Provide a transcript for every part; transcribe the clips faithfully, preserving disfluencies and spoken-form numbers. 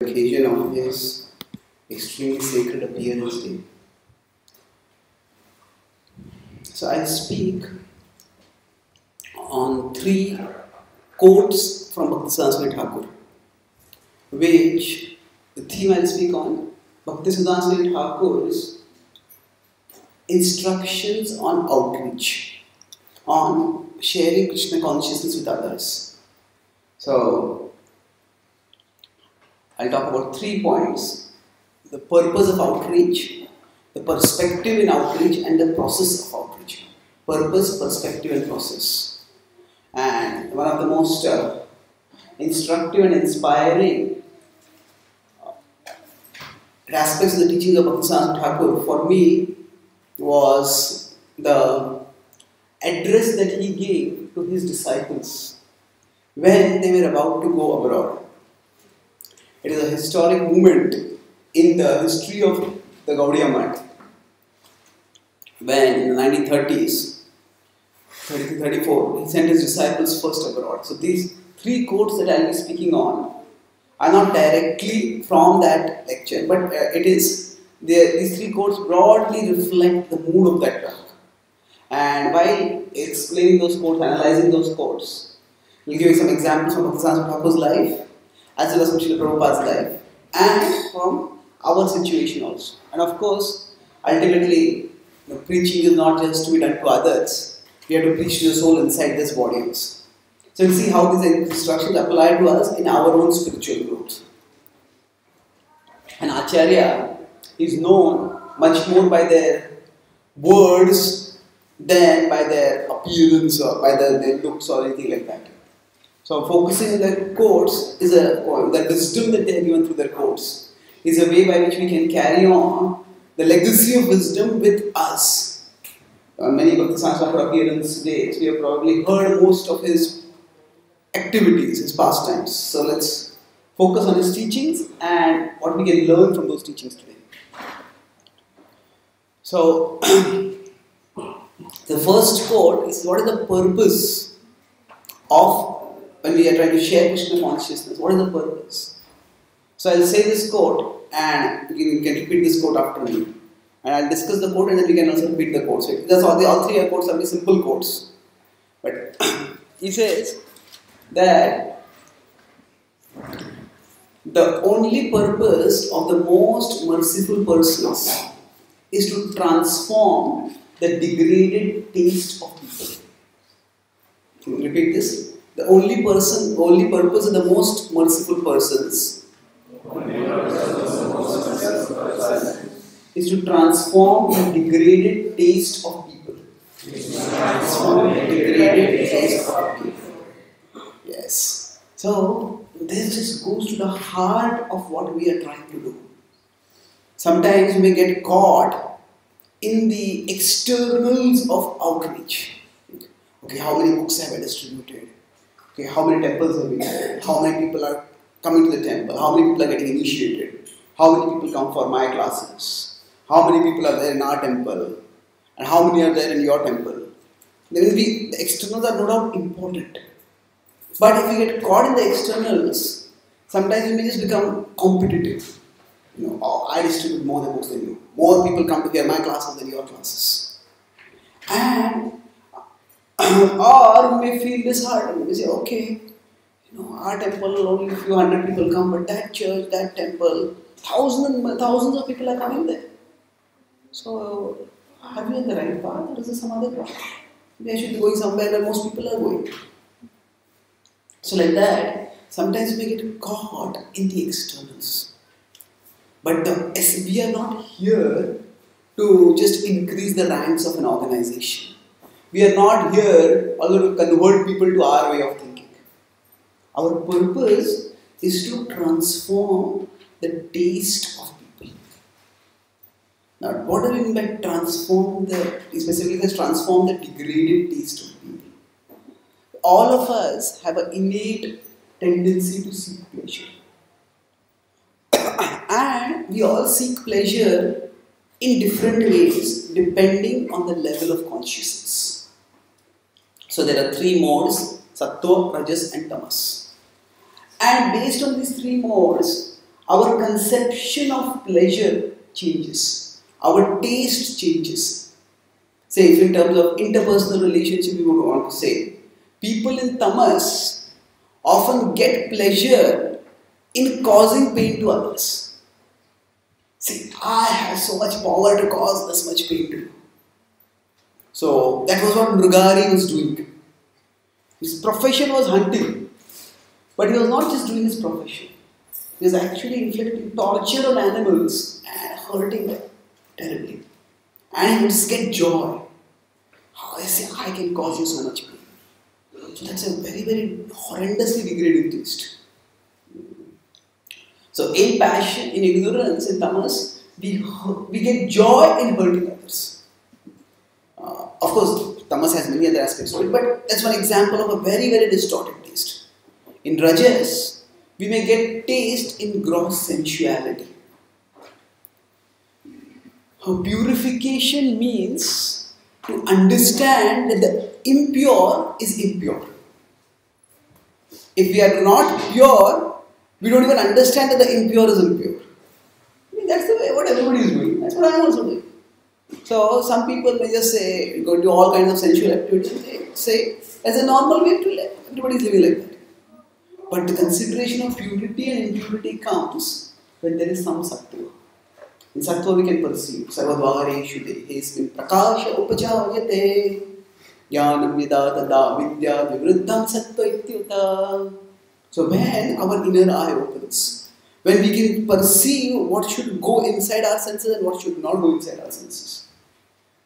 Occasion of his extremely sacred appearance day. So I'll speak on three quotes from Bhaktisiddhanta Saraswati Thakur, which the theme I'll speak on Bhaktisiddhanta Saraswati Thakur's instructions on outreach, on sharing Krishna consciousness with others. So I'll talk about three points: the purpose of outreach, the perspective in outreach, and the process of outreach. Purpose, perspective, and process. And one of the most uh, instructive and inspiring aspects of the teaching of Bhaktisiddhanta Thakur for me was the address that he gave to his disciples when they were about to go abroad. It is a historic moment in the history of the Gaudiya Math, when in the nineteen thirties, thirty-three thirty-four, he sent his disciples first abroad. So these three quotes that I will be speaking on are not directly from that lecture, but it is, these three quotes broadly reflect the mood of that talk. And while explaining those quotes, analyzing those quotes, we will give you some examples from Bhaktisiddhanta Thakur's life, as well as from Srila Prabhupada's life, and from our situation also. And of course, ultimately, the preaching is not just to be done to others, we have to preach to the soul inside this body also. So we'll see how these instructions apply to us in our own spiritual growth. An Acharya is known much more by their words than by their appearance or by their, their looks or anything like that. So focusing on their quotes is a, or the wisdom that they have given through their quotes is a way by which we can carry on the legacy of wisdom with us. Uh, many Bhaktisiddhanta Thakur appearance days, we have probably heard most of his activities, his pastimes. So let's focus on his teachings and what we can learn from those teachings today. So the first quote is, what is the purpose of when we are trying to share Krishna consciousness? What is the purpose? So I'll say this quote and you can repeat this quote after me. And I'll discuss the quote and then we can also repeat the quote. So that's all, the, all three quotes are very simple quotes. But he says that the only purpose of the most merciful persons is to transform the degraded taste of people. Can you repeat this? The only person, only purpose of the most merciful persons is to transform the degraded taste of people. Transform the degraded taste of people. Yes. So this just goes to the heart of what we are trying to do. Sometimes we may get caught in the externals of outreach. Okay, how many books have I distributed? Okay, how many temples have we had? How many people are coming to the temple? How many people are getting initiated? How many people come for my classes? How many people are there in our temple? And how many are there in your temple? There will be, the externals are no doubt important. But if we get caught in the externals, sometimes we may just become competitive. You know, oh, I distribute more the books than you. More people come to hear my classes than your classes. And or we may feel disheartened. We say, okay, you know, our temple only a few hundred people come, but that church, that temple, thousands and thousands of people are coming there. So, are we on the right path, or is there some other path? Maybe I should be going somewhere where most people are going. So, like that, sometimes we get caught in the externals. But the, as we are not here to just increase the ranks of an organization. We are not here also to convert people to our way of thinking. Our purpose is to transform the taste of people. Now, what do we mean by transform the, specifically says transform the degraded taste of people? All of us have an innate tendency to seek pleasure. And we all seek pleasure in different ways depending on the level of consciousness. So there are three modes: Sattva, Rajas and Tamas. And based on these three modes, our conception of pleasure changes, our taste changes. Say, if in terms of interpersonal relationship we would want to say, people in tamas often get pleasure in causing pain to others. See, I have so much power to cause this much pain to you. So that was what Mrigari was doing. His profession was hunting, but he was not just doing his profession. He was actually inflicting torture on animals and hurting them terribly. And he would just get joy. How I say, I can cause you so much pain. So that's a very, very horrendously degrading taste. So in passion, in ignorance, in tamas, we, we get joy in hurting others. Uh, of course, tamas has many other aspects to it, but that's one example of a very, very distorted taste. In rajas, we may get taste in gross sensuality. Now, purification means to understand that the impure is impure. If we are not pure, we don't even understand that the impure is impure. I mean, that's the way what everybody is doing. That's what I am also doing. So some people may just say, go to all kinds of sensual activities, they say, that's a normal way to live. Everybody is living like that. But the consideration of purity and impurity comes when there is some sattva. In sattva we can perceive. Sarvadvareshu dehesmin prakasha upajayate jnanam yadatada vidya vivruddham sattva ityuta. So when our inner eye opens, when we can perceive what should go inside our senses and what should not go inside our senses,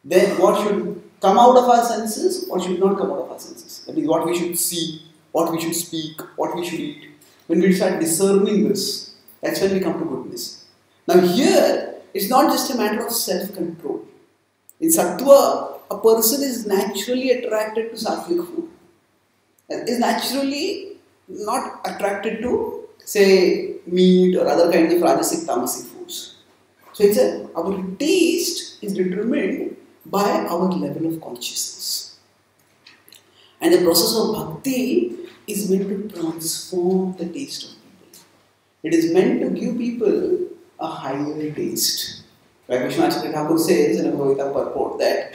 then what should come out of our senses, what should not come out of our senses. That means what we should see, what we should speak, what we should eat. When we start discerning this, that's when we come to goodness. Now here, it's not just a matter of self-control. In sattva, a person is naturally attracted to sattvic food. Is naturally not attracted to, say, meat or other kinds of rajasic, tamasic foods. So it's a, our taste is determined by our level of consciousness. And the process of bhakti is meant to transform the taste of people. It is meant to give people a higher taste. Vaikuntha Thakur says in a Gaudiya purport that,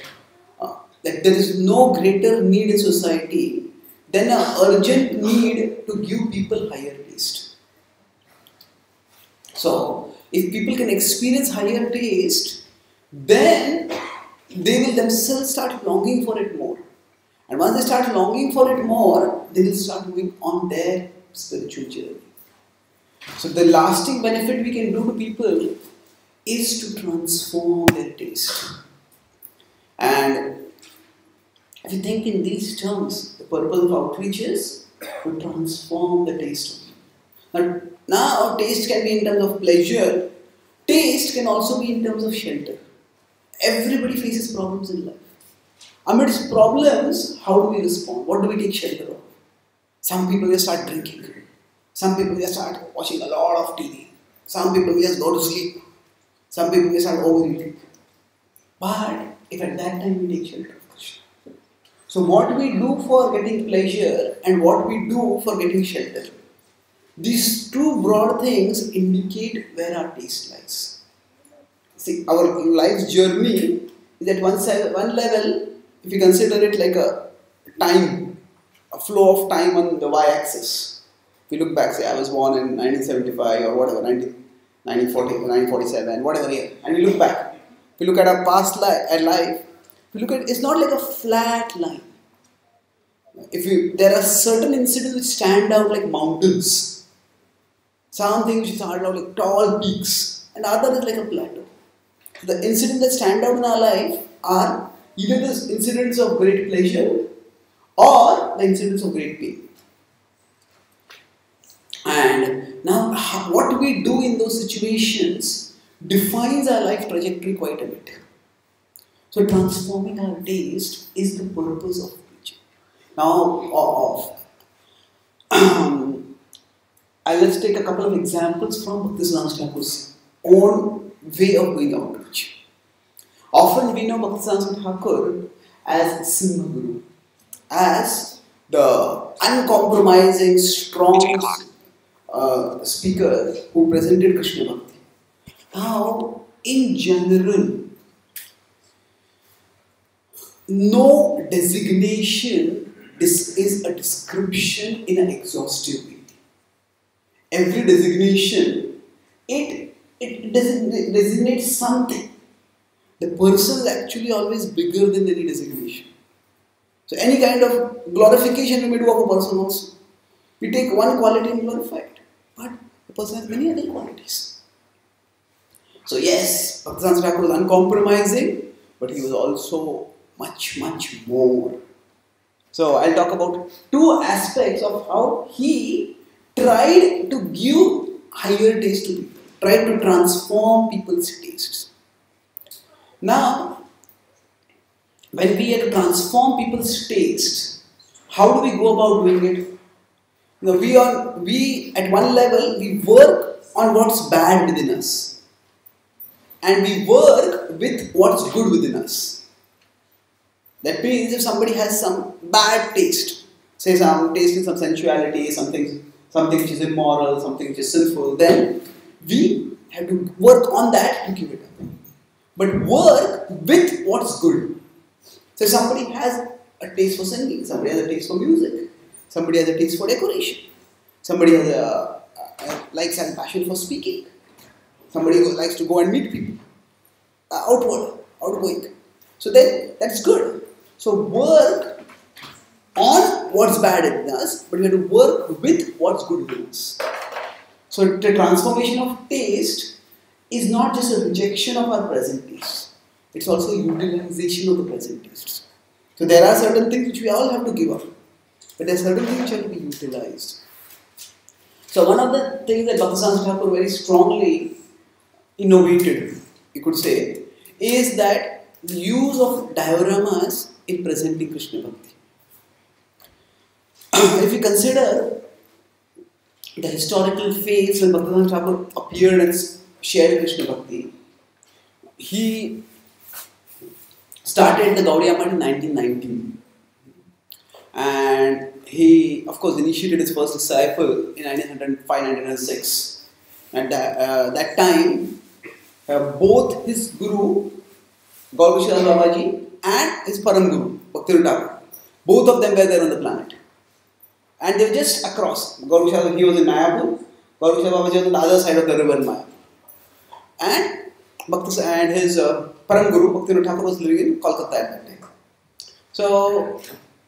uh, that there is no greater need in society then an urgent need to give people higher taste. So, if people can experience higher taste, then they will themselves start longing for it more. And once they start longing for it more, they will start moving on their spiritual journey. So, the lasting benefit we can do to people is to transform their taste. And if you think in these terms, the purpose of outreach is to transform the taste of people. Now, now, taste can be in terms of pleasure. Taste can also be in terms of shelter. Everybody faces problems in life. Amidst problems, how do we respond? What do we take shelter of? Some people just start drinking. Some people just start watching a lot of T V. Some people just go to sleep. Some people just start overeating. But if at that time we take shelter, so what we do for getting pleasure and what we do for getting shelter. These two broad things indicate where our taste lies. See, our life's journey is at one, side, one level, if you consider it like a time, a flow of time on the y-axis. If you look back, say I was born in nineteen seventy-five or whatever, nineteen forty, nineteen forty-seven, whatever year, and we look back. If you look at our past life, at life, if you look at, it's not like a flat line. If you, there are certain incidents which stand out like mountains. Something which stand out like tall peaks, and other is like a plateau. The incidents that stand out in our life are either the incidents of great pleasure or the incidents of great pain. And now, what we do in those situations defines our life trajectory quite a bit. So transforming our taste is the purpose of preaching. Now, of, let's take a couple of examples from Bhaktisiddhanta Thakur's own way of doing outreach. Often we know Bhaktisiddhanta Thakur as Simha Guru, as the uncompromising, strong uh, speaker who presented Krishna Bhakti. Now, in general, no designation this is a description in an exhaustive way. Every designation, it, it designates something. The person is actually always bigger than any designation. So any kind of glorification we may do of a person also. We take one quality and glorify it. But the person has many other qualities. So yes, Bhaktisiddhanta Thakur was uncompromising, but he was also much, much more. So I'll talk about two aspects of how he tried to give higher taste to people, tried to transform people's tastes. Now, when we have to transform people's tastes, how do we go about doing it? Now, we are, we at one level, we work on what's bad within us, and we work with what's good within us. That means if somebody has some bad taste, say some taste in some sensuality, something, something which is immoral, something which is sinful, then we have to work on that to give it up. But work with what's good. So somebody has a taste for singing, somebody has a taste for music, somebody has a taste for decoration, somebody has a, a, likes and passion for speaking, somebody who likes to go and meet people, uh, outward, outgoing. So then that's good. So work on what's bad in us, but we have to work with what's good in us. So the transformation of taste is not just a rejection of our present tastes. It's also utilization of the present tastes. So there are certain things which we all have to give up, but there are certain things which have to be utilized. So one of the things that Bhaktisiddhanta Thakur very strongly innovated, you could say, is that the use of dioramas in presenting Krishna Bhakti. If you consider the historical phase when Bhaktisiddhanta Thakur appeared and shared Krishna Bhakti, he started the Gaudiya Math in nineteen nineteen, and he of course initiated his first disciple in nineteen oh five nineteen oh six. At that, uh, that time, uh, both his guru Gorukshabha Babaji and his Param Guru, Bhaktivinoda Thakur. Both of them were there on the planet. And they were just across. Gorukshabha, he was in Nayabu. Gorukshabha Babaji was on the other side of the river Mayapur. And, Bhakti, and his uh, Param Guru, Bhaktivinoda Thakur, was living in Kolkata at that time. So,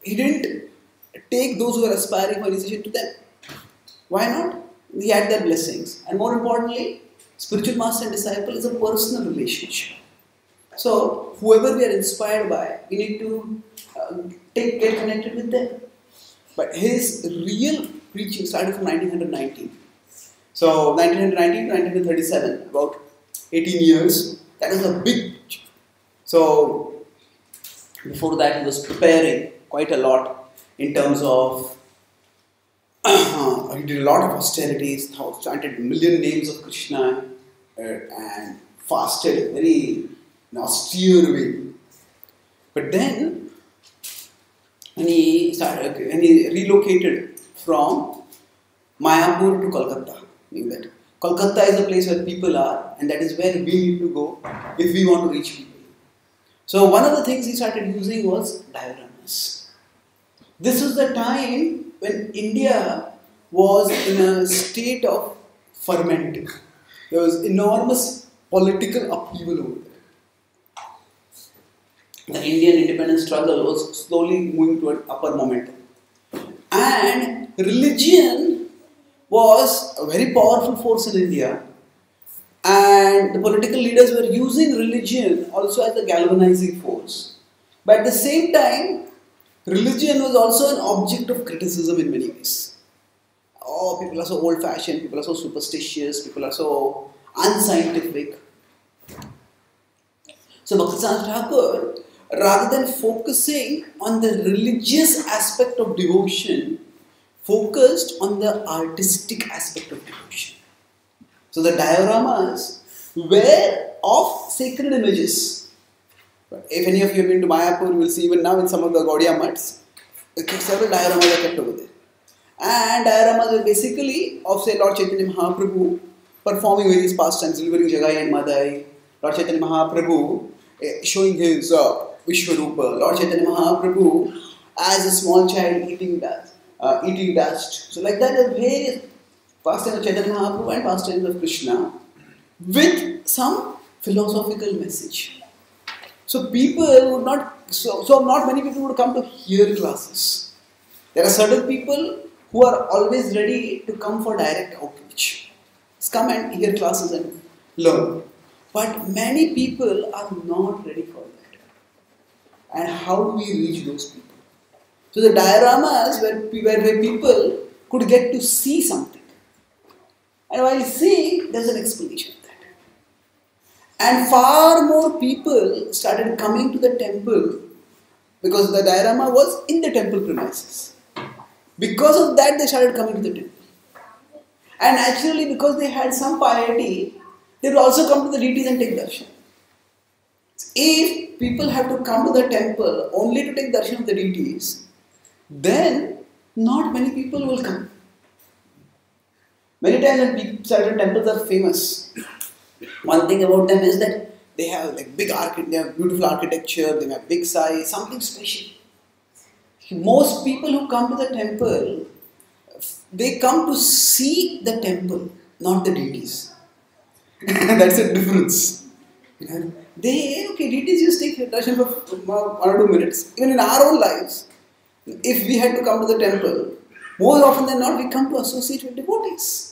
he didn't take those who were aspiring for initiation to them. Why not? He had their blessings. And more importantly, spiritual master and disciple is a personal relationship. So, whoever we are inspired by, we need to uh, take, get connected with them. But his real preaching started from nineteen nineteen. So, nineteen nineteen to nineteen thirty-seven, about eighteen years, that was a big change. So, before that he was preparing quite a lot in terms of, he did a lot of austerities, chanted a million names of Krishna uh, and fasted very in an austere way. But then, when he, started, when he relocated from Mayapur to Kolkata, meaning that Kolkata is a place where people are, and that is where we need to go if we want to reach people. So one of the things he started using was dioramas. This was the time when India was in a state of fermenting. There was enormous political upheaval over there. The Indian independence struggle was slowly moving toward upper momentum. And religion was a very powerful force in India, and the political leaders were using religion also as a galvanizing force. But at the same time, religion was also an object of criticism in many ways. Oh, people are so old-fashioned, people are so superstitious, people are so unscientific. So Bhaktisiddhanta Thakur, rather than focusing on the religious aspect of devotion, focused on the artistic aspect of devotion. So the dioramas were of sacred images. If any of you have been to Mayapur, you will see even now in some of the Gaudiya Maths, several dioramas are kept over there. And dioramas were basically of, say, Lord Chaitanya Mahaprabhu performing various pastimes, delivering Jagai and Madhai. Lord Chaitanya Mahaprabhu showing his uh, Vishwaroopa. Lord Chaitanya Mahaprabhu as a small child eating dust. Uh, eating dust. So like that, there are various pastimes of Chaitanya Mahaprabhu and pastimes of Krishna with some philosophical message. So people would not, so, so not many people would come to hear classes. There are certain people who are always ready to come for direct outreach. Just come and hear classes and learn. But many people are not ready for that. And how do we reach those people? So the dioramas were where, where people could get to see something. And while seeing, there's an explanation of that. And far more people started coming to the temple because the diorama was in the temple premises. Because of that, they started coming to the temple. And actually, because they had some piety, they would also come to the deities and take darshan. If people have to come to the temple only to take darshan of the deities, then not many people will come. Many times when certain temples are famous, one thing about them is that they have like big architecture, they have beautiful architecture, they have big size, something special. Most people who come to the temple, they come to see the temple, not the deities. That's the difference. They, okay, deities just take darshan for one or two minutes. Even in our own lives, if we had to come to the temple, more often than not, we come to associate with devotees.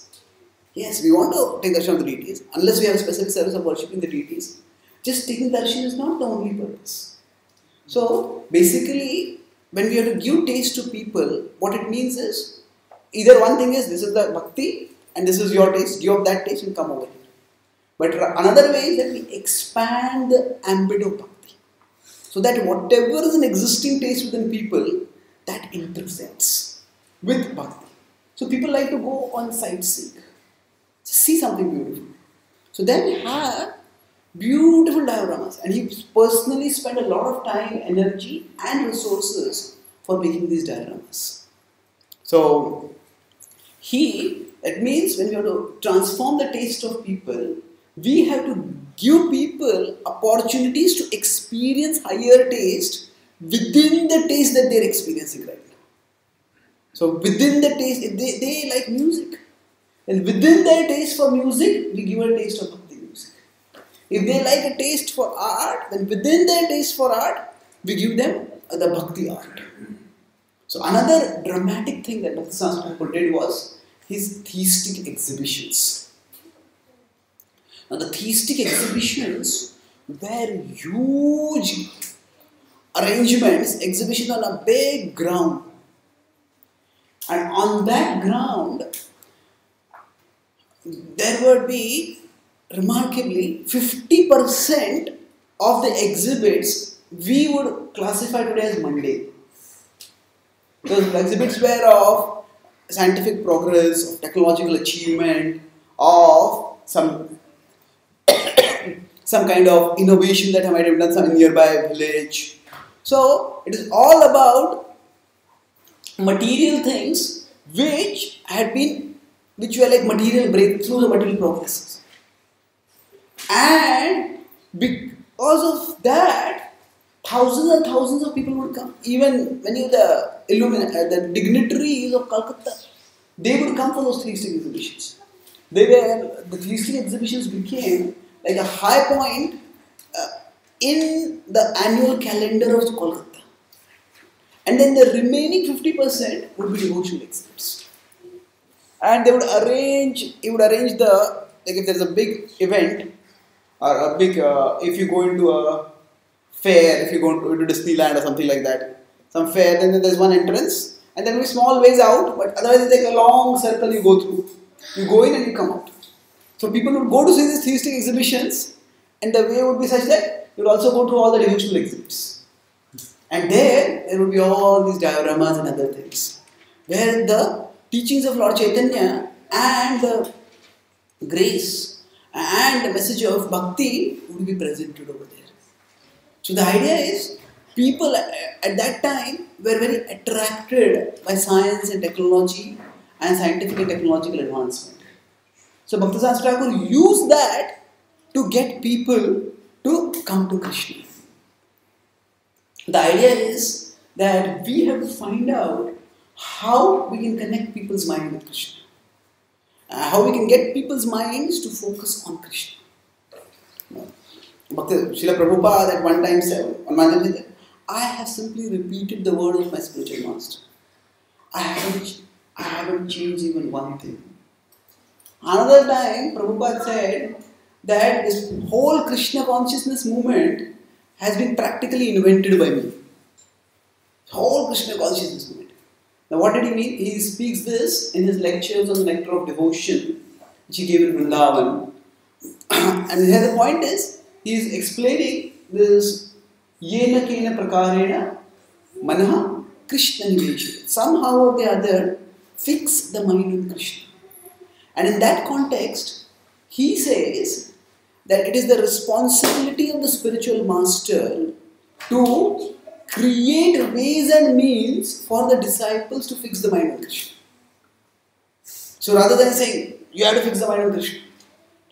Yes, we want to take darshan of the deities, unless we have a specific service of worshipping the deities. Just taking darshan is not the only purpose. So, basically, when we have to give taste to people, what it means is, either one thing is, this is the bhakti, and this is your taste, give up that taste and come over here. But another way is that we expand the ambit of bhakti, so that whatever is an existing taste within people, that intersects with bhakti. So people like to go on sightseeing, see something beautiful. So then we have beautiful dioramas, and he personally spent a lot of time, energy and resources for making these dioramas. So he, that means when we have to transform the taste of people, we have to give people opportunities to experience higher taste within the taste that they are experiencing right now. So within the taste, if they, they like music, and within their taste for music, we give a taste of bhakti music. If they like a taste for art, then within their taste for art, we give them the bhakti art. So another dramatic thing that Bhaktisiddhanta Thakur did was his theistic exhibitions. Now the theistic exhibitions were huge arrangements, exhibitions on a big ground. And on that ground, there would be, remarkably, fifty percent of the exhibits we would classify today as mundane. Those exhibits were of scientific progress, of technological achievement, of some some kind of innovation that I might have done some nearby village. So it is all about material things which had been, which were like material breakthroughs or material progresses. And because of that, thousands and thousands of people would come. Even many of the illumin the dignitaries of Kolkata, they would come for those theistic exhibitions. They were, the theistic exhibitions became like a high point uh, in the annual calendar of Kolkata. And then the remaining fifty percent would be devotional exhibits. And they would arrange, it would arrange the, like if there's a big event, or a big, uh, if you go into a fair, if you go into Disneyland or something like that, some fair, then there's one entrance, and there will be small ways out, but otherwise it's like a long circle you go through. You go in and you come out. So people would go to see these theistic exhibitions, and the way would be such that you would also go to all the devotional exhibits. And there, there would be all these dioramas and other things, where the teachings of Lord Chaitanya and the grace and the message of bhakti would be presented over there. So the idea is, people at that time were very attracted by science and technology and scientific and technological advancement. So Bhaktisiddhanta Thakur used that to get people to come to Krishna. The idea is that we have to find out how we can connect people's mind with Krishna. Uh, how we can get people's minds to focus on Krishna. No. Srila Prabhupada at one time said, on my time, I have simply repeated the word of my spiritual master. I haven't, I haven't changed even one thing. Another time, Prabhupada said that this whole Krishna consciousness movement has been practically invented by me. The whole Krishna consciousness movement. Now what did he mean? He speaks this in his lectures on the Nectar of Devotion, which he gave in Vrindavan. And here the point is, he is explaining this yena kena prakarena manaha Krishna nivesha. Somehow or the other, fix the mind on Krishna. And in that context, he says that it is the responsibility of the spiritual master to create ways and means for the disciples to fix the mind on Krishna. So rather than saying, you have to fix the mind on Krishna.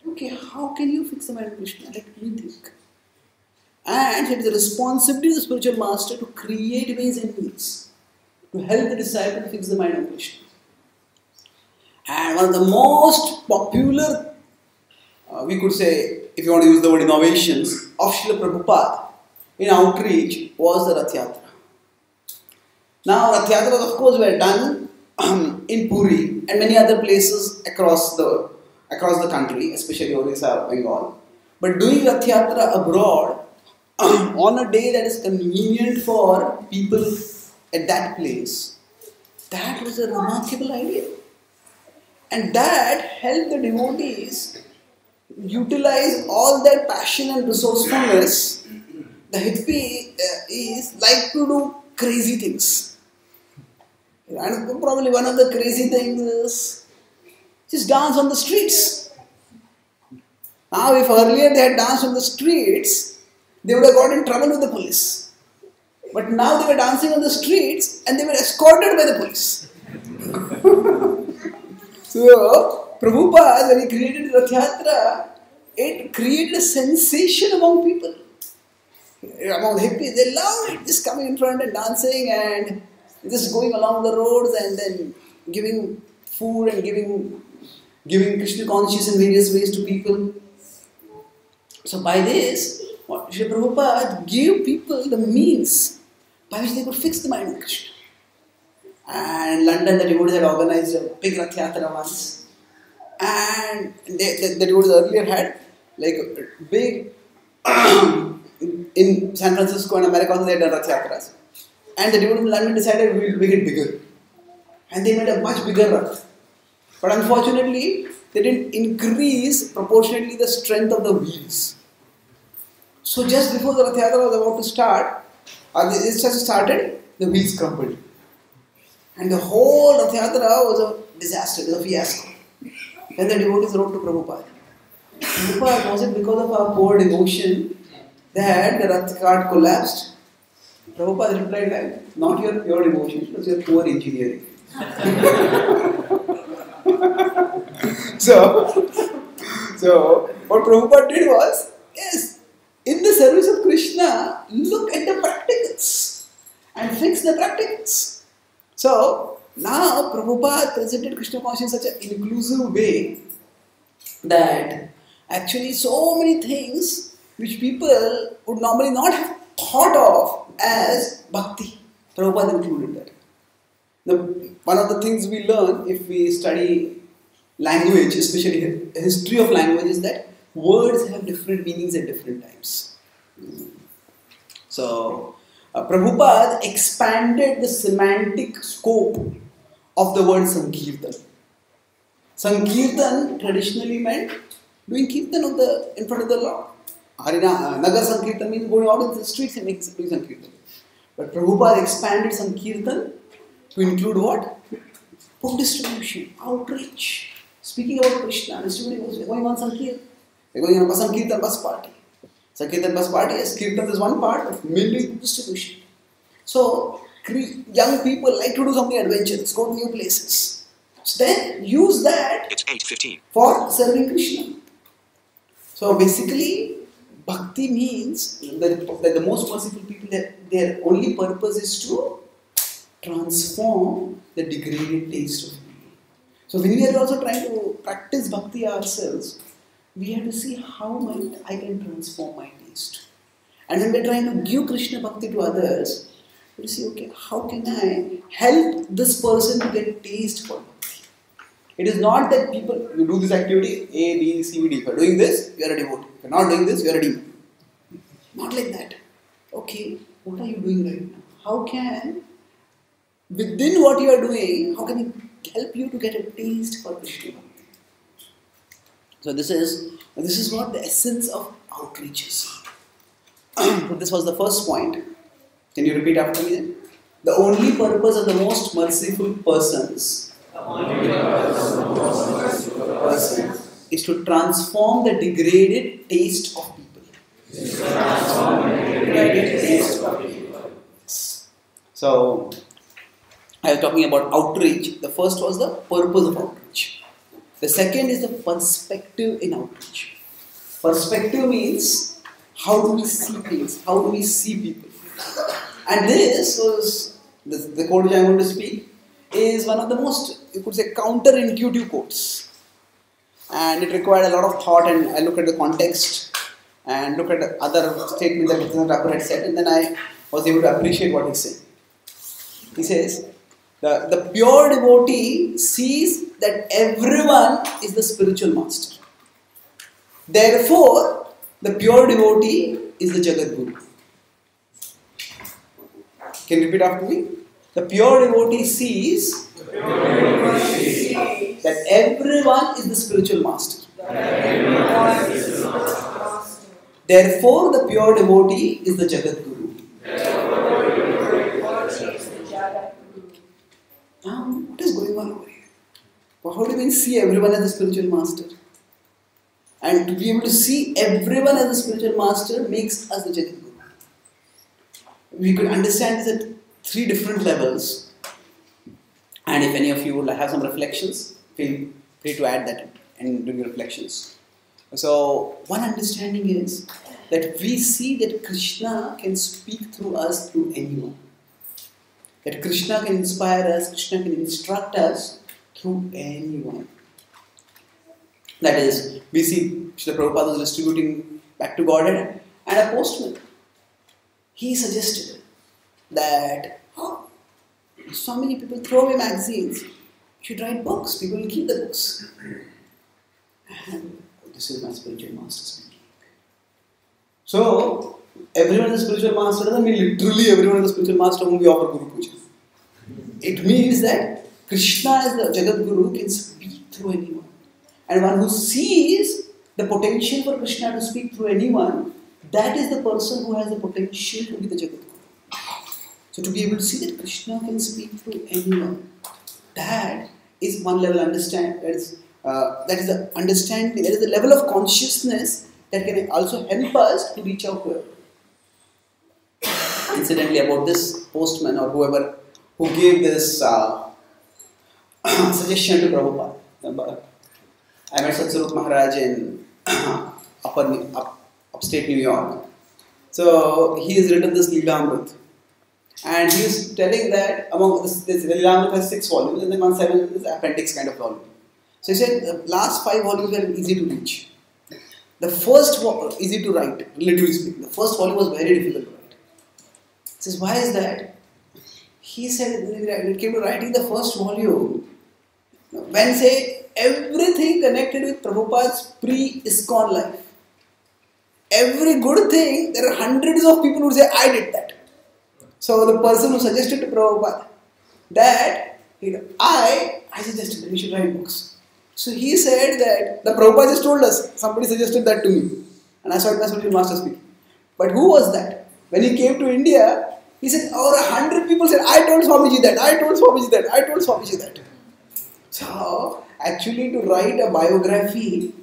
Okay, how can you fix the mind on Krishna? Let me think. And it is the responsibility of the spiritual master to create ways and means to help the disciple fix the mind on Krishna. And one of the most popular, uh, we could say, if you want to use the word innovations, of Srila Prabhupada in outreach was the Rathyatra. Now Rathyatras of course were done in Puri and many other places across the, across the country, especially Orissa, Bengal. But doing Rathyatra abroad on a day that is convenient for people at that place, that was a remarkable idea. And that helped the devotees utilize all their passion and resourcefulness. The hippie is like to do crazy things. And probably one of the crazy things is just dance on the streets. Now if earlier they had danced on the streets, they would have got in trouble with the police. But now they were dancing on the streets and they were escorted by the police. So, Prabhupada, when he created Rathyatra, it created a sensation among people. Among the hippies, they loved it, just coming in front and dancing and just going along the roads and then giving food and giving, giving Krishna consciousness in various ways to people. So by this, what Srila Prabhupada gave people the means by which they could fix the mind of Krishna. And London, the devotees had organized a big Rathyatra once. And they, they, the devotees earlier had like a big, in San Francisco and America also they had done Rathyatras. And the devotees in London decided we will make it bigger. And they made a much bigger Rath. But unfortunately, they didn't increase proportionately the strength of the wheels. So just before the Rathyatra was about to start, or it just started, the wheels crumbled. And the whole Rathyatra was a disaster, it was a fiasco. Then the devotees wrote to Prabhupada. Prabhupada, was it because of our poor devotion that the Rath cart collapsed? Prabhupada replied, well, not your pure devotion, it was your poor engineering. so, so, what Prabhupada did was, yes, in the service of Krishna, look at the practicals and fix the practicals. So, now Prabhupada presented Krishna consciousness in such an inclusive way that actually so many things which people would normally not have thought of as Bhakti, Prabhupada included that. Now, one of the things we learn if we study language, especially the history of language, is that words have different meanings at different times. So, Uh, Prabhupada expanded the semantic scope of the word Sankirtan. Sankirtan traditionally meant doing Kirtan of the, in front of the Lord. Harina, Nagar Sankirtan means going out in the streets and doing Sankirtan. But Prabhupada expanded Sankirtan to include what? Book distribution, outreach, speaking about Krishna. Yesterday was going on Sankirtan, they were going on a Sankirtan bus party. Sankirtan was part, yes, Kirtan is one part of military distribution. So, young people like to do something adventurous, go to new places. So then use that for serving Krishna. So basically, Bhakti means that, that the most merciful people, that their only purpose is to transform the degraded taste of being. So when we are also trying to practice Bhakti ourselves, we have to see how my, I can transform my taste. And when we are trying to give Krishna Bhakti to others, we see, okay, how can I help this person to get taste for Bhakti? It is not that people, you do this activity, A, B, C, D. If you are doing this, you are a devotee. If you are not doing this, you are a demon. Not like that. Okay, what are you doing right now? How can, within what you are doing, how can it help you to get a taste for Krishna Bhakti? So this is, this is what the essence of outreach is. So this was the first point. Can you repeat after me then? The only purpose of the most merciful persons, the only purpose of the most merciful persons is to transform the degraded taste of people. Is to transform the degraded taste of people. So, I was talking about outreach. The first was the purpose of outreach. The second is the perspective in outreach. Perspective means how do we see things, how do we see people. And this was, this, the quote which I am going to speak is one of the most, you could say, counterintuitive quotes. And it required a lot of thought, and I looked at the context and looked at other statements that Bhaktisiddhanta Thakur had said, and then I was able to appreciate what he said. He says, the, the pure devotee sees that everyone is the spiritual master. Therefore, the pure devotee is the Jagat Guru. Can you repeat after me? The pure devotee sees, the pure devotee sees that everyone is the spiritual master. Therefore, the pure devotee is the Jagat Guru. Now, what is going on over here? How do we see everyone as the spiritual master? And to be able to see everyone as the spiritual master makes us the Jagat Guru. We could understand this at three different levels, and if any of you would have some reflections, feel free to add that and do your reflections. So one understanding is that we see that Krishna can speak through us, through anyone. That Krishna can inspire us, Krishna can instruct us through anyone. That is, we see Srila Prabhupada was distributing Back to Godhead, and a postman, he suggested that, oh, so many people throw away magazines, you should write books, people will keep the books. And oh, this is my spiritual master speaking. So, everyone is a spiritual master doesn't mean literally everyone is a spiritual master whom we offer Guru Puja. It means that Krishna as the Jagat Guru can speak through anyone. And one who sees the potential for Krishna to speak through anyone, that is the person who has the potential to be the Jagat Guru. So to be able to see that Krishna can speak through anyone, that is one level understand. That is, uh, that is the understanding. That is the level of consciousness that can also help us to reach out to everyone. Incidentally, about this postman or whoever who gave this uh, suggestion to Prabhupada, I met Vishwaroopa Maharaj in upper up. upstate New York. So he has written this Lilamrita, and he is telling that among this, this Lilamrita has six volumes, and then one seven is appendix kind of volume. So he said the last five volumes were easy to reach. The first volume easy to write, literally speaking. The first volume was very difficult to write. He says, why is that? He said when it came to writing the first volume, when say everything connected with Prabhupada's pre-ISKCON life. Every good thing, there are hundreds of people who say, I did that. So the person who suggested to Prabhupada that, you know, I, I suggested that we should write books. So he said that, the Prabhupada just told us, somebody suggested that to me. And I saw it as my master speaking. But who was that? When he came to India, he said, over a hundred people said, I told Swamiji that, I told Swamiji that, I told Swamiji that. So, actually to write a biography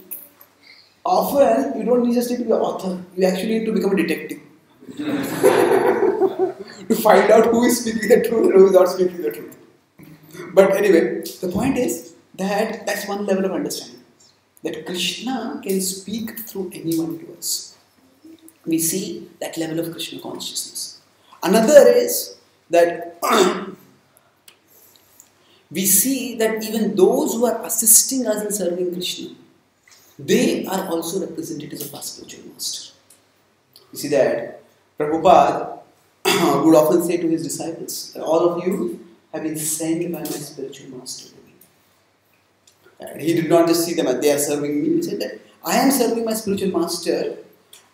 often you don't just need to be an author, you actually need to become a detective. To find out who is speaking the truth and who is not speaking the truth. But anyway, the point is that that's one level of understanding. That Krishna can speak through anyone to us. We see that level of Krishna consciousness. Another is that we see that even those who are assisting us in serving Krishna, they are also representatives of our spiritual master. You see that Prabhupada would often say to his disciples, all of you have been sent by my spiritual master to me. And he did not just see them as they are serving me, he said that I am serving my spiritual master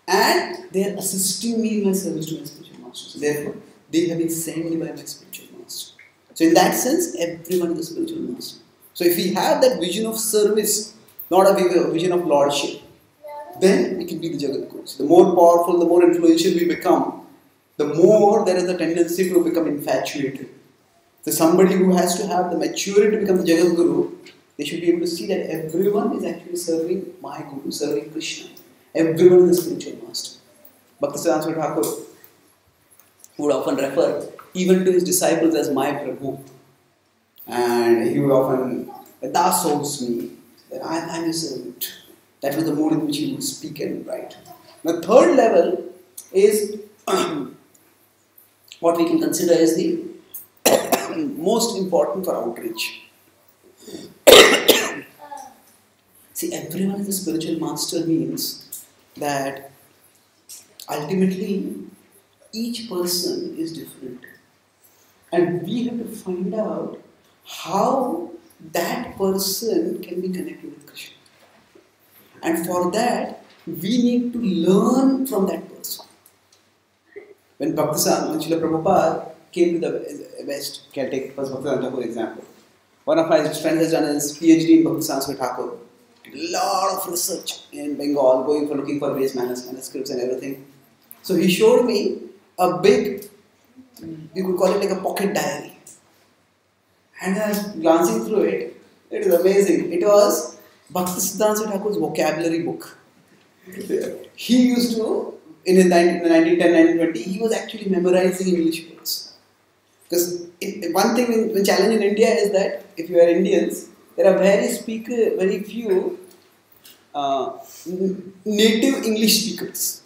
and they are assisting me in my service to my spiritual master. So therefore, they have been sent by my spiritual master. So in that sense, everyone is a spiritual master. So if we have that vision of service, not a vision of lordship, then we can be the Jagat Gurus. The more powerful, the more influential we become, the more there is a tendency to become infatuated. So somebody who has to have the maturity to become the Jagat Guru, they should be able to see that everyone is actually serving my Guru, serving Krishna. Everyone is a spiritual master. Bhaktisiddhanta Saraswati Thakur would often refer even to his disciples as my Prabhu. And he would often, thou serves me, I am your servant. That was the mode in which he would speak and write. The third level is what we can consider as the most important for outreach. See, everyone is a spiritual master means that ultimately each person is different. And we have to find out how that person can be connected with Krishna. And for that, we need to learn from that person. When Bhaktisiddhanta, when Srila Prabhupada came to the West, can take first Bhaktisiddhanta Thakur example. One of my friends has done his PhD in Bhaktisiddhanta Thakur. Did a lot of research in Bengal, going for looking for various manuscripts and everything. So he showed me a big, you could call it like a pocket diary. And I was glancing through it. It is amazing. It was Bhaktisiddhanta Thakur's vocabulary book. He used to, in his nineteen ten nineteen twenty, he was actually memorizing English words. Because one thing, in, the challenge in India is that if you are Indians, there are very speaker, very few uh, native English speakers.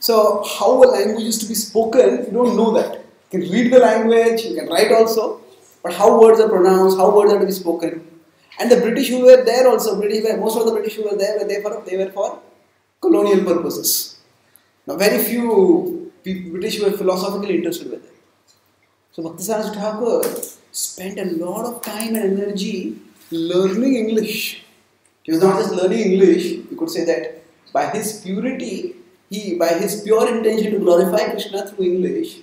So how a language is to be spoken, you don't know that. You can read the language, you can write also, but how words are pronounced, how words are to be spoken. And the British who were there also, British, most of the British who were there, were there for, they were for colonial purposes. Now very few people, British who were philosophically interested with it. So Bhaktisiddhanta Thakur spent a lot of time and energy learning English. He was not just learning English, you could say that by his purity, he, by his pure intention to glorify Krishna through English,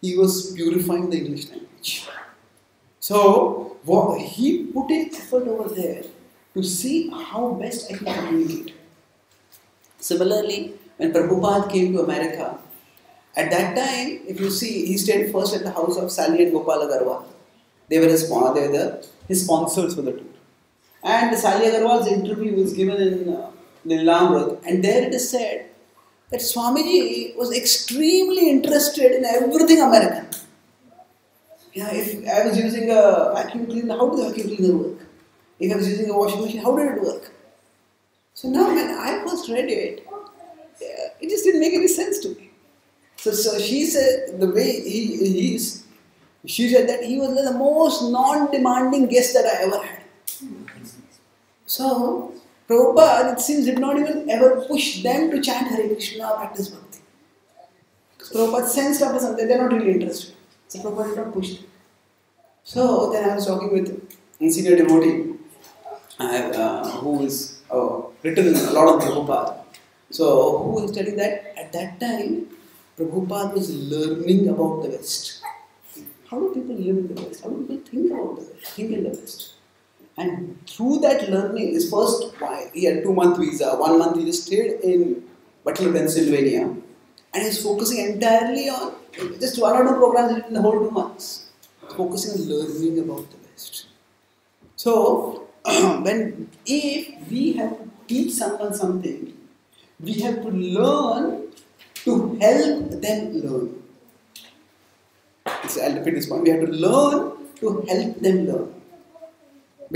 he was purifying the English language. So, what, he put in effort over there to see how best I can communicate. Similarly, when Prabhupada came to America, at that time, if you see, he stayed first at the house of Sally and Gopal Agarwal. They were his, they were the, his sponsors for the tour. And Sally Agarwal's interview was given in uh, Lilamrita, and there it is said that Swamiji was extremely interested in everything American. Yeah, if I was using a vacuum cleaner, how did the vacuum cleaner work? If I was using a washing machine, how did it work? So now when I first read it, yeah, it just didn't make any sense to me. So, so she said, the way he, he is, she said that he was the most non-demanding guest that I ever had. So Prabhupada, it seems, did not even ever push them to chant Hare Krishna or practice Bhakti. Because Prabhupada sensed after something, they are not really interested. So Prabhupada did not push it. So then I was talking with a senior devotee uh, who has uh, written a lot of Prabhupada. So who was telling that at that time Prabhupada was learning about the West. How do people live in the West? How do people think about the West? Think in the West. And through that learning, his first he had a two-month visa, one month he just stayed in Butler, Pennsylvania. And he's focusing entirely on just one or two programs in the whole two months. Focusing on learning about the West. So, when if we have to teach someone something, we have to learn to help them learn. So I'll repeat this point. We have to learn to help them learn.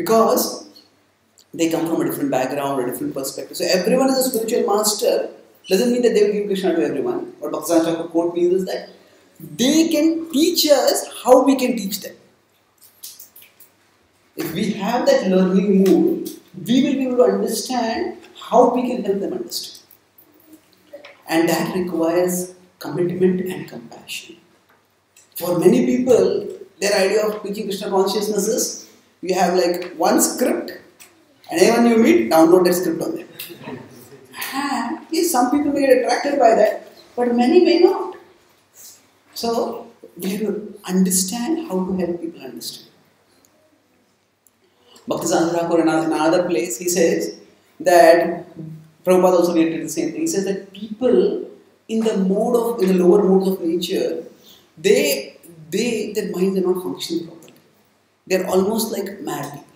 Because they come from a different background, a different perspective. So everyone is a spiritual master. Doesn't mean that they will give Krishna to everyone. What Bhaktisiddhanta Thakur quote means is that they can teach us how we can teach them. If we have that learning mood, we will be able to understand how we can help them understand. And that requires commitment and compassion. For many people, their idea of teaching Krishna consciousness is, you have like one script and anyone you meet, download that script on them. And yes, some people may get attracted by that, but many may not. So, we have to understand how to help people understand. Bhaktisiddhanta Thakur, in another place, he says that, Prabhupada also related the same thing, he says that people in the mode of, in the lower modes of nature, they, they, their minds are not functioning properly. They are almost like mad people.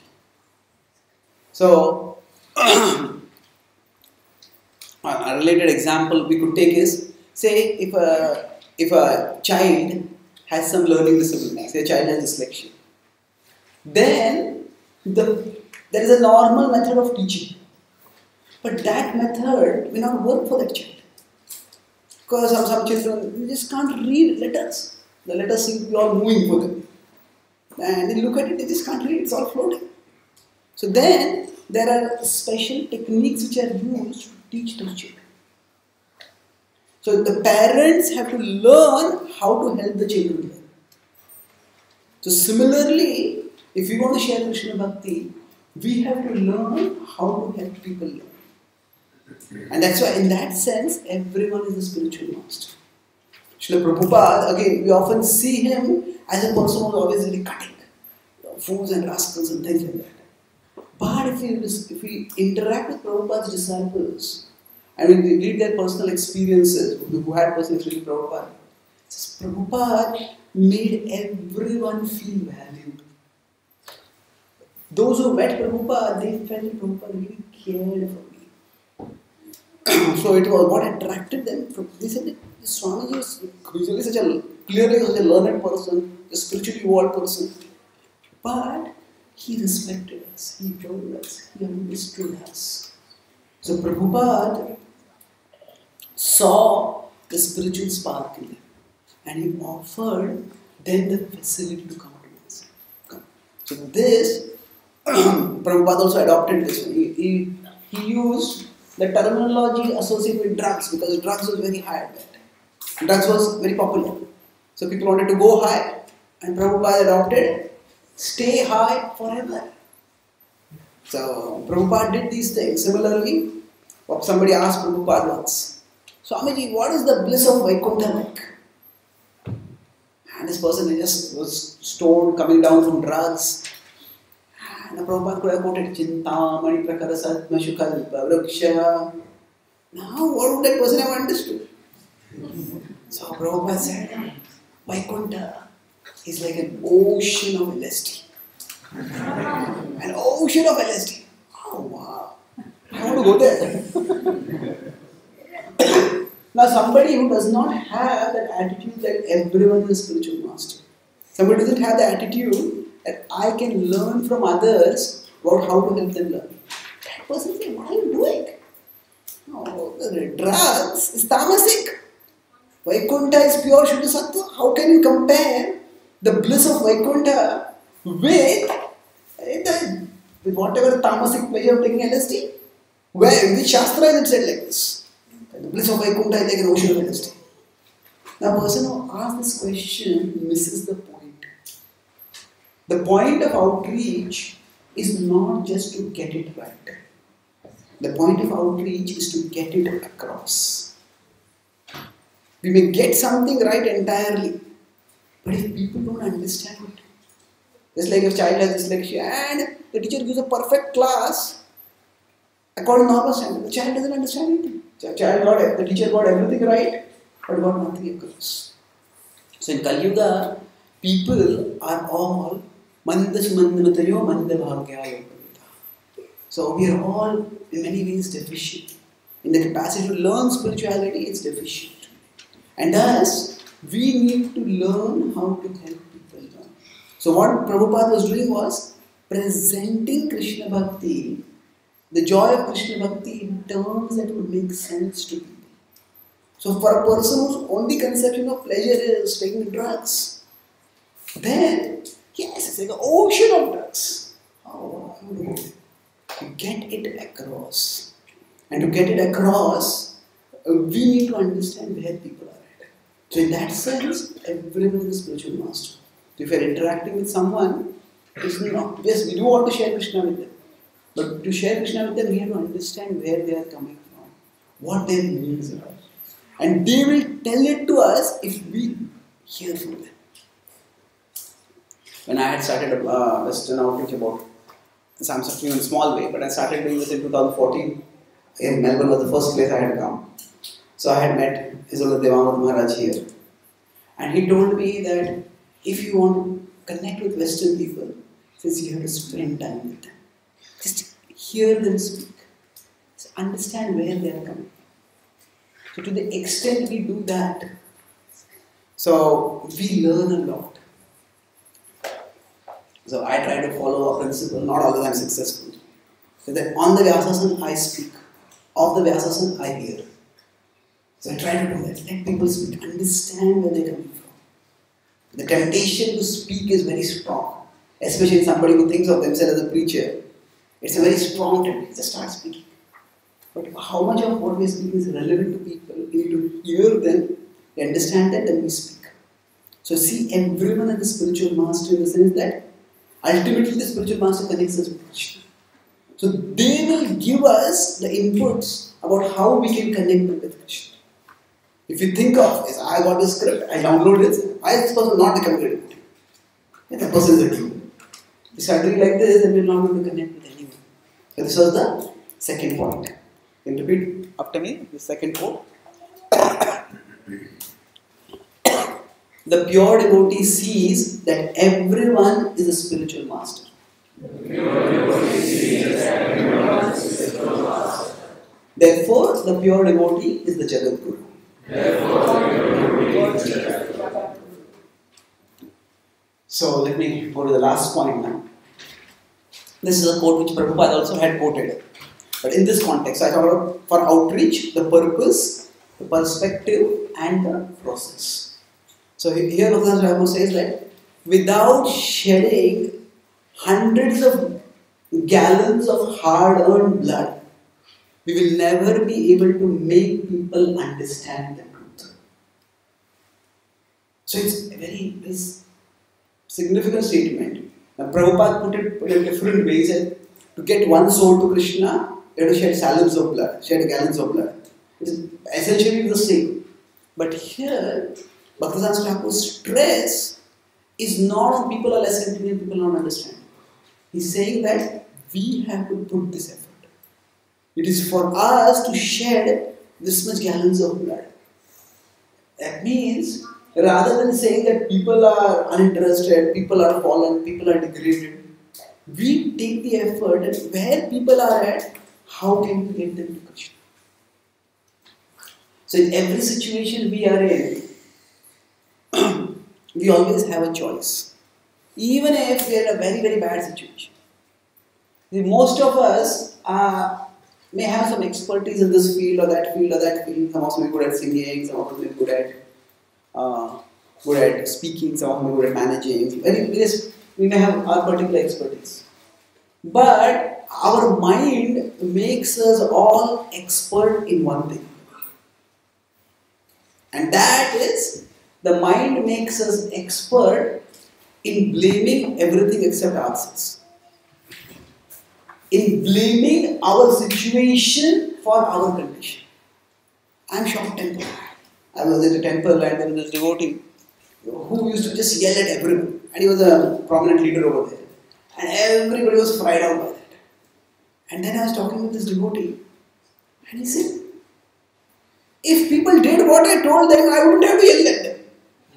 So, a related example we could take is, say if a, if a child has some learning disability, say a child has dyslexia, then the, there is a normal method of teaching. But that method may not work for that child. Because some, some children just can't read letters. The letters seem to be all moving for them. And they look at it, they just can't read, it's all floating. So then, there are special techniques which are used to teach those children. So the parents have to learn how to help the children learn. So similarly, if we want to share Krishna Bhakti, we have to learn how to help people learn. And that's why in that sense, everyone is a spiritual master. Srila Prabhupada, again, we often see him as a person who is always really cutting, you know, fools and rascals and things like that. But if we, if we interact with Prabhupada's disciples and we read their personal experiences, who had personal experiences with Prabhupada, Prabhupada made everyone feel valued. Those who met Prabhupada, they felt that Prabhupada really cared for me. So it was what attracted them. From, they said that Swamiji was usually such a, clearly such a learned person, a spiritually evolved person. But he respected us, he told us, he understood us. So Prabhupada saw the spiritual spark in them and he offered them the facility to come to us. So this, Prabhupada also adopted this. He, he, he used the terminology associated with drugs because drugs was very high at that time. Drugs was very popular. So people wanted to go high and Prabhupada adopted stay high forever. So Prabhupada did these things. Similarly, somebody asked Prabhupada once, Swamiji, what is the bliss of Vaikuntha like? And this person just was stoned, coming down from drugs. And Prabhupada could have quoted Chintamani Prakara Satma Shukha Vruksha. Now what would that person have understood? So Prabhupada said, Vaikuntha is like an ocean of L S D. An ocean of L S D. Oh wow. I want to go there. Now somebody who does not have that attitude that everyone is a spiritual master. Somebody doesn't have the attitude that I can learn from others about how to help them learn. That person says, what are you doing? No, the drugs is tamasic. Vaikuntha is pure Shuddha Sattva. How can you compare the bliss of Vaikuntha with, with whatever tamasic pleasure of taking L S D? Where, in which Shastra is it said like this? The bliss of Vaikuntha is like an ocean of L S D. Now, a person who asks this question misses the point. The point of outreach is not just to get it right. The point of outreach is to get it across. We may get something right entirely, but if people don't understand it, just like your child has dyslexia and the teacher gives a perfect class according to normal standards, the child doesn't understand anything. The, child got, the teacher got everything right, but got nothing across. So in Kali Yuga, people are all mandas mandamatayo mandabhagyaya. So we are all in many ways deficient. In the capacity to learn spirituality, it's deficient. And thus, we need to learn how to help people learn. So what Prabhupada was doing was presenting Krishna Bhakti, the joy of Krishna Bhakti in terms that would make sense to people. So for a person whose only conception of pleasure is taking drugs, then, yes, it's like an ocean of drugs. How do you get it across? And to get it across, we need to understand where people are at. So in that sense, everyone is a spiritual master. So if you are interacting with someone, it's not, yes, we do want to share Krishna with them. But to share Krishna with them, we have to understand where they are coming from, what their needs are. And they will tell it to us if we hear from them. When I had started a uh, Western outreach about Samsakti in a small way, but I started doing this in two thousand fourteen. In Melbourne was the first place I had come. So I had met Srila Prabhupada Maharaj here. And he told me that if you want to connect with Western people, since you have to spend time with them. Just hear them speak. So understand where they are coming. So to the extent we do that, so we learn a lot. So I try to follow a principle, not always I'm successful. So that on the Vyasasana I speak, off the Vyasasana I hear. So I try to do that, let people speak, understand where they're coming from. The temptation to speak is very strong, especially somebody who thinks of themselves as a preacher. It's a very strong temptation, just start speaking. But how much of what we speak is relevant to people? We need to hear them, we understand that, then we speak. So see everyone as the spiritual master in the sense that ultimately the spiritual master connects us with Krishna. So they will give us the inputs about how we can connect with Krishna. If you think of, yes, I got this script, I downloaded it, I am supposed to not become great. The person is a demon. If you start doing like this, then we are not going to connect with anyone. So this was the second point. Can you repeat after me the second quote? The pure devotee sees that everyone is a spiritual master. The pure devotee sees that everyone is a spiritual master. Therefore, the pure devotee is the Jagat Guru. Therefore, the pure devotee is the Jagat Guru. So, let me go to the last point now. This is a quote which Prabhupada also had quoted. But in this context, I thought for outreach, the purpose, the perspective and the process. So here Bhaktisiddhanta Thakur says that without shedding hundreds of gallons of hard-earned blood, we will never be able to make people understand the truth. So it's a very it's significant statement. Now, Prabhupada put it, put it in different ways. To get one soul to Krishna, you have to shed salves of blood, shed gallons of blood. It's essentially the same. But here, Bhaktisiddhanta Thakur's stress is not on people are less intelligent, people don't understand. He's saying that we have to put this effort. It is for us to shed this much gallons of blood. That means, rather than saying that people are uninterested, people are fallen, people are degraded, we take the effort and where people are at, how can we get them to Krishna? So in every situation we are in, we always have a choice. Even if we are in a very, very bad situation. Most of us uh, may have some expertise in this field or that field or that field. Some of us may be good at singing, some of us may be good at, uh, good at speaking, some of us may be good at managing. Very, we may have our particular expertise. But our mind makes us all expert in one thing. And that is, the mind makes us expert in blaming everything except ourselves. In blaming our situation for our condition. I am short-tempered. I was at a temple and there was this devotee who used to just yell at everyone. And he was a prominent leader over there. And everybody was fried out by that. And then I was talking with this devotee and he said, if people did what I told them, I wouldn't have to yell at them.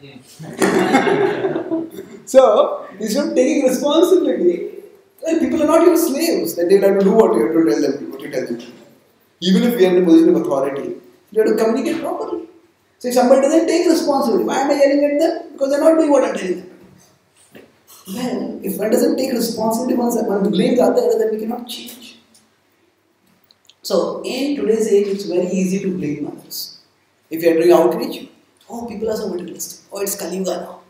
Yeah. So, instead of taking responsibility, And people are not your slaves, that they will have to do what you have to tell them, what you tell them to do. Even if we are in a position of authority, you have to communicate properly. So if somebody doesn't take responsibility, why am I yelling at them? Because they are not doing what I am telling them. Well, if one doesn't take responsibility, one blames the other, then we cannot change. So in today's age, it's very easy to blame others. If you are doing outreach, oh, people are so materialistic. Oh, it's Kali Yuga now.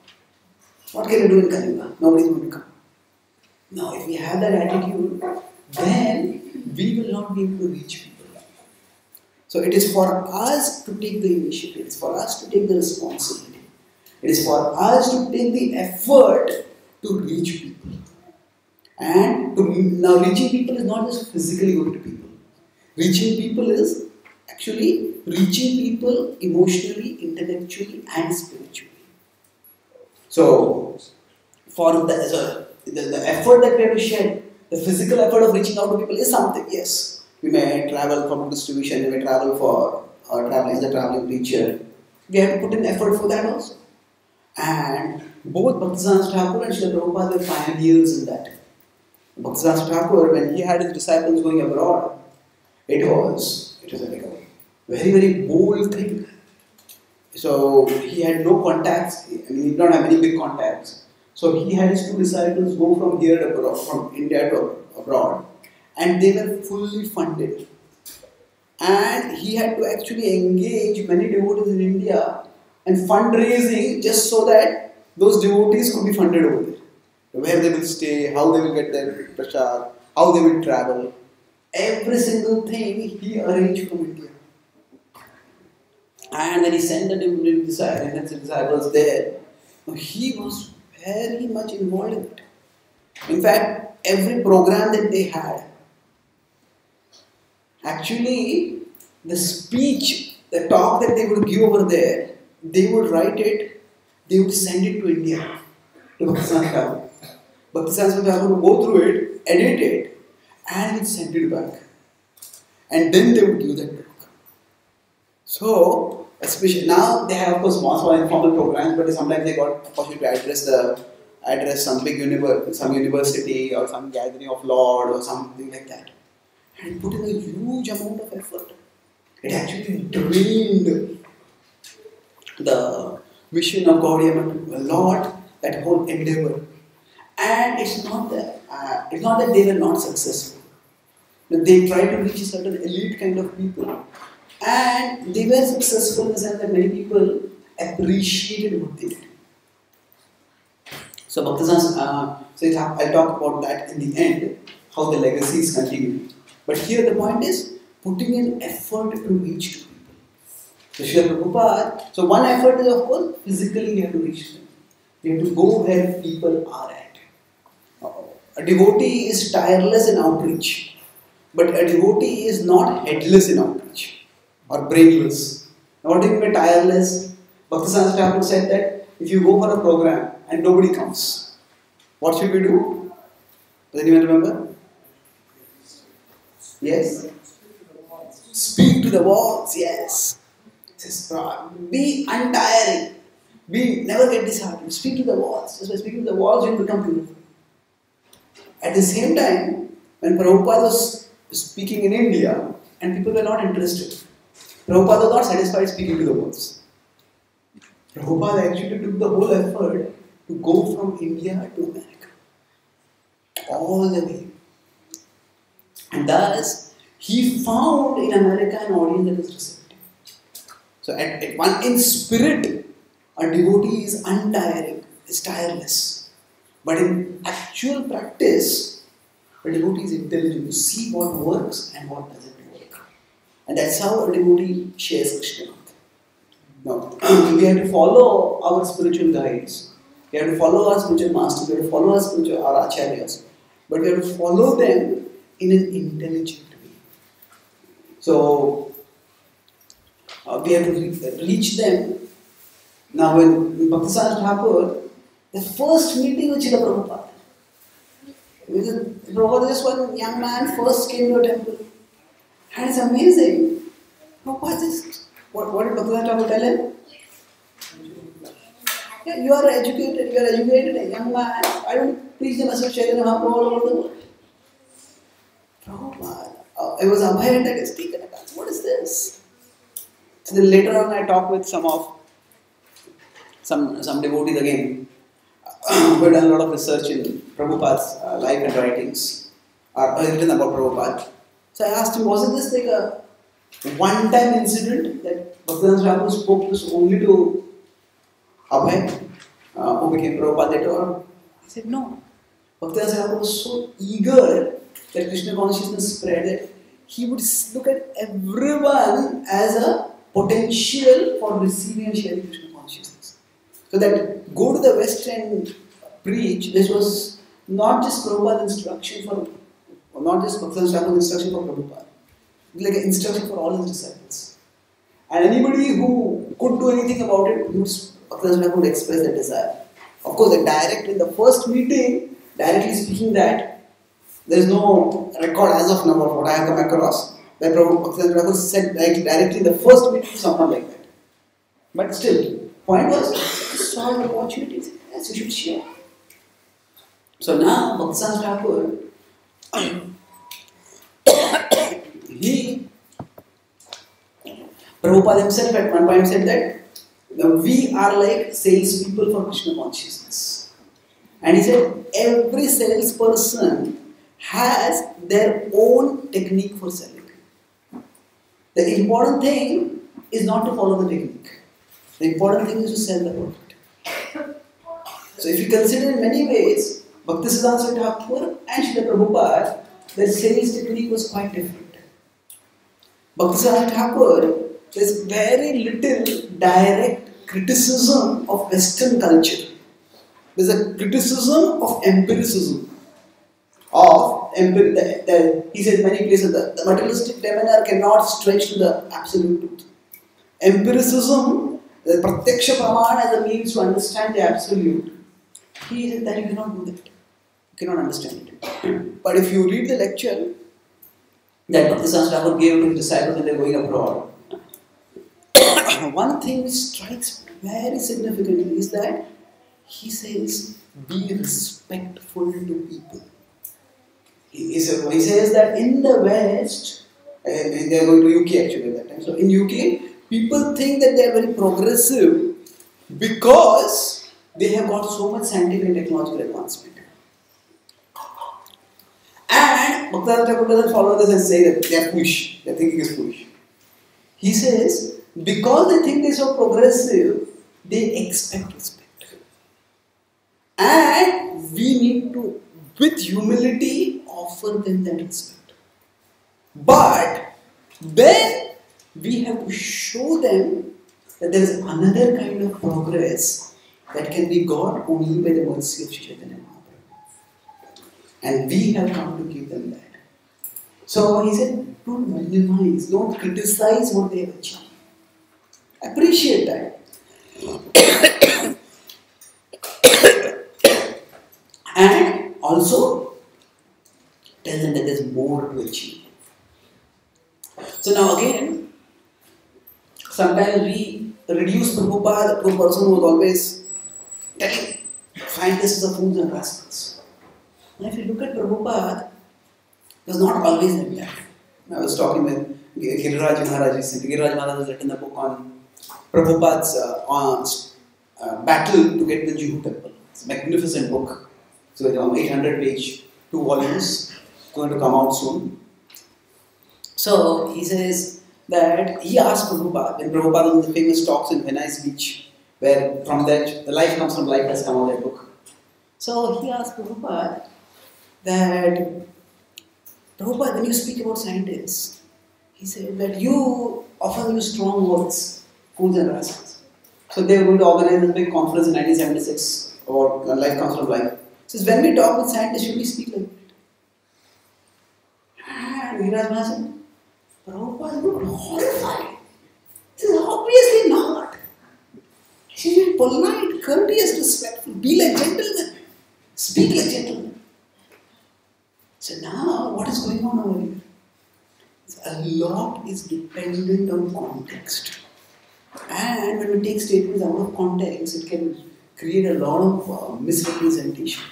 What can you do in Kali Yuga? Nobody's going to come. Now, if we have that attitude, then we will not be able to reach people. So it is for us to take the initiative. It is for us to take the responsibility. It is for us to take the effort to reach people. And to, now reaching people is not just physically going to people. Reaching people is actually reaching people emotionally, intellectually and spiritually. So, for the, so the, the effort that we have to shed, the physical effort of reaching out to people is something, yes. We may travel for distribution, we may travel for or travel as a traveling preacher. We have to put in effort for that also. And both Bhaktisiddhanta Thakur and Srila Prabhupada were pioneers in that. Bhaktisiddhanta Thakur, when he had his disciples going abroad, it was, it was like a very, very bold thing. So he had no contacts, I mean, he did not have any big contacts. So he had his two disciples go from here to abroad, from India to abroad, and they were fully funded. And he had to actually engage many devotees in India and fundraising just so that those devotees could be funded over there. Where they will stay, how they will get their prasad, how they will travel. Every single thing he arranged from India. And then he sent the disciples there. Now he was very much involved in it. In fact, every program that they had, actually the speech, the talk that they would give over there, they would write it, they would send it to India, to Bhaktisiddhanta Thakur. Bhaktisiddhanta Thakur would go through it, edit it, and would send it back. And then they would do that talk. So, especially now they have, of course, small, small informal programs, but sometimes they got opportunity to address the address some big universe, some university or some gathering of Lord or something like that, and put in a huge amount of effort. It actually drained the mission of Gaudiya Math a lot, that whole endeavor. And it's not that uh, it's not that they were not successful. They tried to reach a certain elite kind of people, and they were successful in the sense that many people appreciated what they did. So Bhaktisiddhanta, uh, so I'll talk about that in the end, how the legacies continue. But here the point is putting an effort to reach people. So Srila Prabhupada, so one effort is, of course, physically you have to reach them. You have to go where people are at. A devotee is tireless in outreach, but a devotee is not headless in outreach or brainless. Now what do you mean by tireless? Bhaktisiddhanta Thakur said that if you go for a program and nobody comes, what should we do? Does anyone remember? Yes? Speak to the walls, yes. Be untiring. Be never get disheartened. Speak to the walls. Just by speaking to the walls, you will become beautiful. At the same time, when Prabhupada was speaking in India and people were not interested, Prabhupada was not satisfied speaking to the walls. Prabhupada actually took the whole effort to go from India to America. All the way. And thus, he found in America an audience that was receptive. So at, at one in spirit, a devotee is untiring, is tireless. But in actual practice, a devotee is intelligent to see what works and what doesn't work. And that's how a devotee shares Krishna. Now, we have to follow our spiritual guides. We have to follow our spiritual masters. We have to follow our, spiritual, our acharyas. But we have to follow them in an intelligent way. So, Uh, we have to re reach them. Now when Bhaktisiddhanta Thakur, the first meeting with Srila Prabhupada, Prabhupada, this one young man first came to a temple, and it's amazing. Prabhupada just, what, what did Bhaktisiddhanta Thakur tell him? Yeah, you are educated, you are educated, a young man, I don't preached the message of Chaitanya Mahaprabhu all over the world. Prabhupada. Oh, it was Abhay that is speaking about. What is this? And then later on I talked with some of some some devotees again. We've done a lot of research in Prabhupada's uh, life and writings, or written about Prabhupada. So I asked him, wasn't this like a one-time incident that Bhaktisiddhanta Thakur spoke this only to Abhay, uh, who became Prabhupada later on? He said, no. Bhaktisiddhanta Thakur was so eager that Krishna consciousness spread that he would look at everyone as a potential for receiving and sharing Krishna consciousness. So that go to the West and preach, this was not just Prabhupada's instruction for, or not just Bhaktisiddhanta Thakur's instruction for Prabhupada, like an instruction for all his disciples. And anybody who could do anything about it, Bhaktisiddhanta Thakur would express that desire. Of course, the direct in the first meeting, directly speaking that, there is no record as of now of what I have come across, that Bhaktisiddhanta Thakur said like directly the first meeting to someone like that. But still, point was, he saw an opportunity, yes, you should share. So now Bhaktisiddhanta Thakur, he, Prabhupada himself at one point said that we are like salespeople for Krishna consciousness. And he said, every salesperson has their own technique for selling. The important thing is not to follow the technique. The important thing is to sell the product. So if you consider in many ways, Bhaktisiddhanta Thakur and Srila Prabhupada, their sales technique was quite different. Bhaktisiddhanta Thakur, there's very little direct criticism of Western culture. There's a criticism of empiricism. Of empiric, the, the, he says many places that the materialistic demeanor cannot stretch to the absolute truth. Empiricism, the pratyaksha praman as a means to understand the absolute, he says that you cannot do that. You cannot understand it. But if you read the lecture that Bhaktisiddhanta Thakur gave to his disciples when they were going abroad, one thing which strikes very significantly is that he says, be respectful to people. He says that in the West, they are going to U K actually at that time. So in U K, people think that they are very progressive because they have got so much scientific and technological advancement. And Bhaktisiddhanta Thakur doesn't follow this and say that they are foolish, their thinking is foolish. He says, because they think they are so progressive, they expect respect. And we need to, with humility, offer them that respect. But then we have to show them that there is another kind of progress that can be got only by the mercy of Chaitanya Mahaprabhu. And we have come to give them that. So he said, don't minimize, don't criticize what they have achieved. Appreciate that. And also, tell them that there is more to achieve. So now again, sometimes we reduce Prabhupada to a person who was always telling scientists are fools and rascals. And if you look at Prabhupada, it was not always like that. I was talking with Giriraj Maharaj recently. Giriraj Maharaj has written a book on Prabhupada's uh, on, uh, battle to get the Juhu temple. It's a magnificent book. It's about eight hundred page, two volumes. Going to come out soon. So he says that he asked Prabhupada, in Prabhupada one the famous talks in Venice Beach, where from that the life comes from life has come out that book. So he asked Prabhupada that, Prabhupada, when you speak about scientists, he said that you often use strong words, fools and rascals. So they were going to organize a big conference in nineteen seventy-six about life comes from life. He says, when we talk with scientists, should we speak like that? And Giriraj Maharaj said, Prabhupada looked horrified. This is obviously not. She should be polite, courteous, respectful, be like gentlemen, speak like gentlemen. So now, what is going on over here? A lot is dependent on context. And when we take statements out of context, it can create a lot of uh, misrepresentation.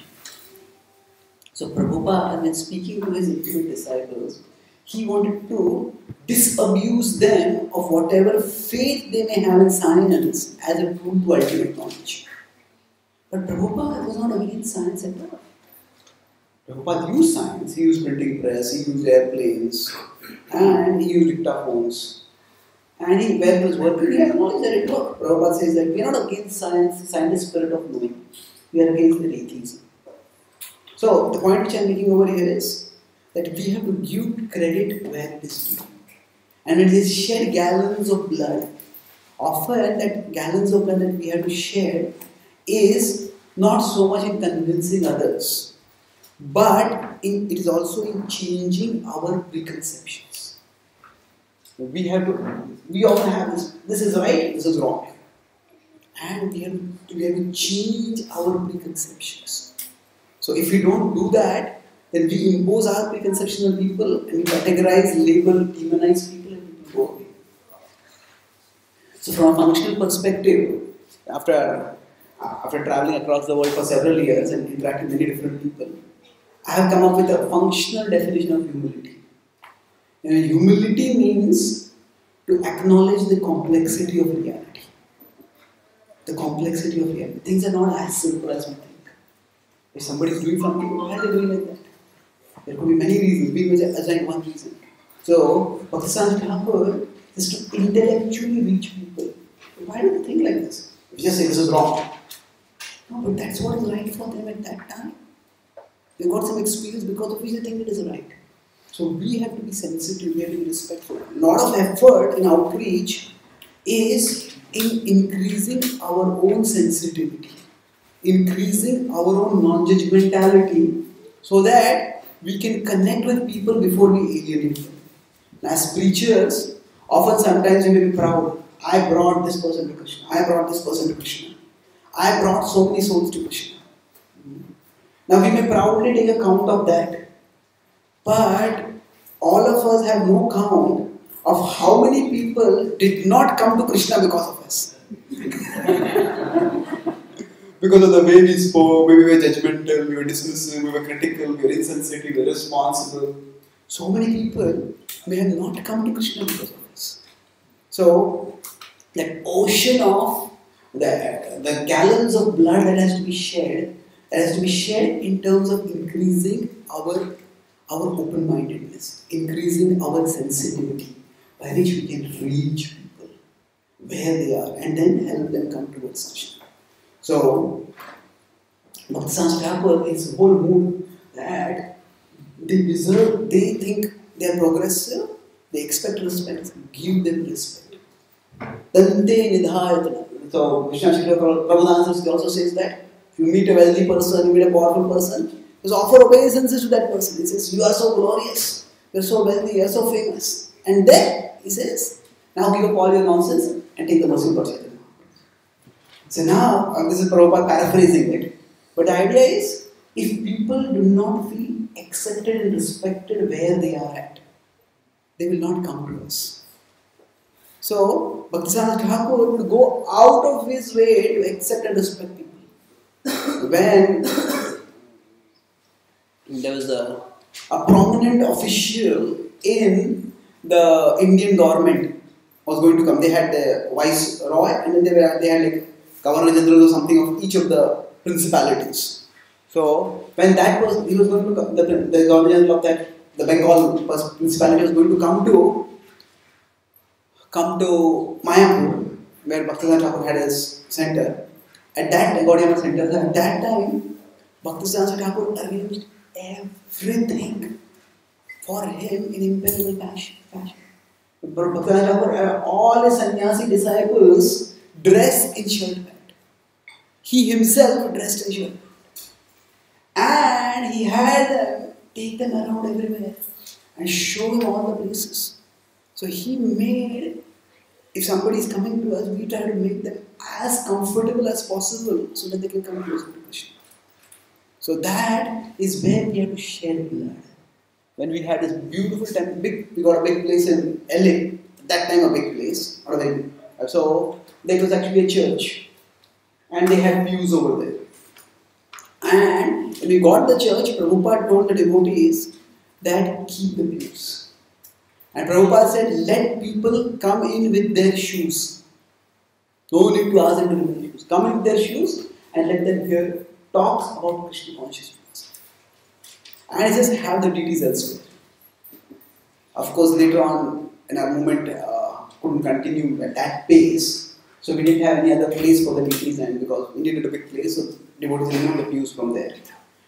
So Prabhupada, when speaking to his intimate disciples, he wanted to disabuse them of whatever faith they may have in science as a proof to ultimate knowledge. But Prabhupada was not against science at all. Prabhupada used science, he used printing press, he used airplanes, and he used dictaphones. And he, when he was working, he acknowledged that it worked. Prabhupada says that we are not against science, science is the spirit of knowing. We are against the atheism. So, the point which I am making over here is that we have to give credit where it is due. And it is share gallons of blood. Often, that gallons of blood that we have to share is not so much in convincing others, but in, it is also in changing our preconceptions. We have to, we often have this, this is right, this is wrong. And we have, we have to change our preconceptions. So if we don't do that, then we impose our preconceptions on people and we categorize, label, demonize people and people go away. So from a functional perspective, after, after traveling across the world for several years and interacting with many different people, I have come up with a functional definition of humility. And humility means to acknowledge the complexity of reality. The complexity of reality. Things are not as simple as we think. If somebody is doing something, why are they doing like that? There could be many reasons. We may assign one reason. So, Bhaktisiddhanta Thakur is to intellectually reach people. Why do they think like this? We just say this is wrong. No, but that's what is right for them at that time. They got some experience because of which they think it is right. So, we have to be sensitive, we have to be respectful. A lot of effort in outreach is in increasing our own sensitivity, increasing our own non-judgmentality, so that we can connect with people before we alienate them. As preachers, often sometimes we may be proud, I brought this person to Krishna, I brought this person to Krishna, I brought so many souls to Krishna. Now we may proudly take account of that, but all of us have no count of how many people did not come to Krishna because of us. Because of the way we spoke, we were judgmental, we were dismissive, we were critical, we were insensitive, we were responsible. So many people may have not come to Krishna because of us. So, that ocean of the, the gallons of blood that has to be shared, that has to be shared in terms of increasing our, our open-mindedness, increasing our sensitivity, by which we can reach people where they are and then help them come towards Krishna. So, Bhaktisiddhanta Thakur, his whole mood that they deserve, they think they are progressive, they expect respect, give them respect. So, Krishna Prabhupada also says that if you meet a wealthy person, you meet a powerful person, just offer obeisances to that person. He says, you are so glorious, you are so wealthy, you are so famous. And then, he says, now give up all your nonsense and take the person for Chaitanya. So now, this is Prabhupada paraphrasing it, but the idea is, if people do not feel accepted and respected where they are at, they will not come to us. So, Bhaktisiddhanta Thakur would go out of his way to accept and respect people. When there was a, a prominent official in the Indian government was going to come. They had the viceroy and then they, were, they had like governor general or something of each of the principalities. So when that was, he was going to come, the, the governor general of that, the Bengal principality was going to come to, come to Mayapur, where Bhaktisiddhanta Thakur had his center. At that time, Gaudiya Math center, at that time, Bhaktisiddhanta Thakur arranged everything for him in impeccable fashion. Bhaktisiddhanta Thakur, all his sannyasi disciples dressed in shirt pant. He himself dressed in shirt pant. And he had them take them around everywhere and show them all the places. So he made, if somebody is coming to us, we try to make them as comfortable as possible so that they can come closer to Krishna. So that is where we have to share blood. When we had this beautiful temple, big, we got a big place in L A, at that time a big place, not a big, so there was actually a church and they had pews over there. And when we got the church, Prabhupada told the devotees that keep the beliefs. And Prabhupada said, let people come in with their shoes. No need to ask them to remove their shoes. Come in with their shoes and let them hear talks about Krishna consciousness. And just have the deities elsewhere. Of course, later on in our movement uh, couldn't continue at that pace. So we didn't have any other place for the deities, and because we needed a big place, so devotees removed the views from there.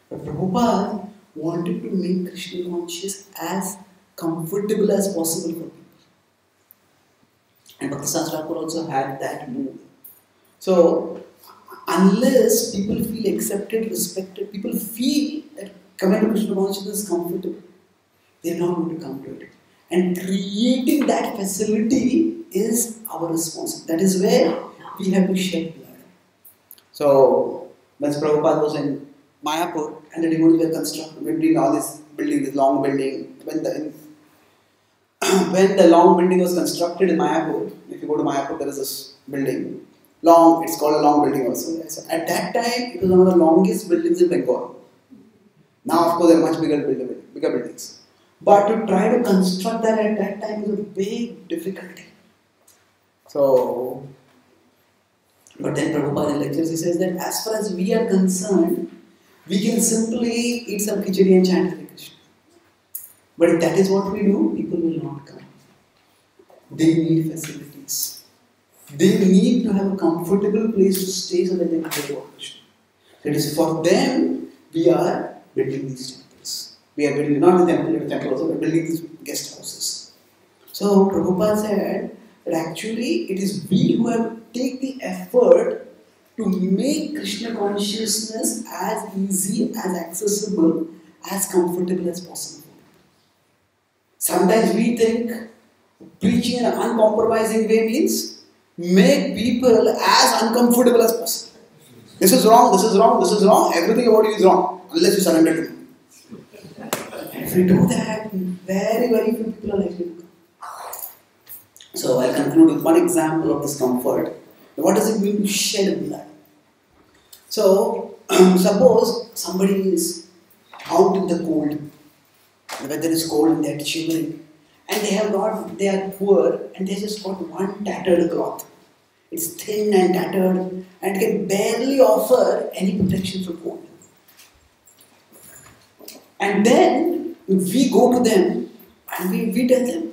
But Prabhupada wanted to make Krishna conscious as comfortable as possible for people. And Bhaktisiddhanta Thakur also had that move. So, unless people feel accepted, respected, people feel that coming to Krishna consciousness is comfortable, they are not going to come to it. And creating that facility is our responsibility. That is where we have to shed blood. So, once Prabhupada was in Mayapur and the devotees were constructed, we were doing all this building, this long building. When the, when the long building was constructed in Mayapur, if you go to Mayapur, there is this building. Long, it's called a long building also. So at that time, it was one of the longest buildings in Bengal. Now, of course, there are much bigger, building, bigger buildings. But to try to construct that at that time is a big difficulty. So, but then Prabhupada in lectures, he says that as far as we are concerned, we can simply eat some khichdi and chant Hare Krishna. But if that is what we do, people will not come. They need facilities. They need to have a comfortable place to stay so that they can go to Krishna. So it is for them, we are building these temples. We are building, not the temple, the temple also, we are building these guest houses. So Prabhupada said that actually it is we who have take the effort to make Krishna consciousness as easy, as accessible, as comfortable as possible. Sometimes we think preaching in an uncompromising way means make people as uncomfortable as possible. This is wrong, this is wrong, this is wrong, everything about you is wrong, unless you surrender to me. If we do that, very, very few people are likely to come. So I'll conclude with one example of discomfort. What does it mean to shed blood? So, suppose somebody is out in the cold, the weather is cold and they are shivering, and they have not, they are poor and they just got one tattered cloth. It's thin and tattered and can barely offer any protection from cold. And then we go to them and we, we tell them,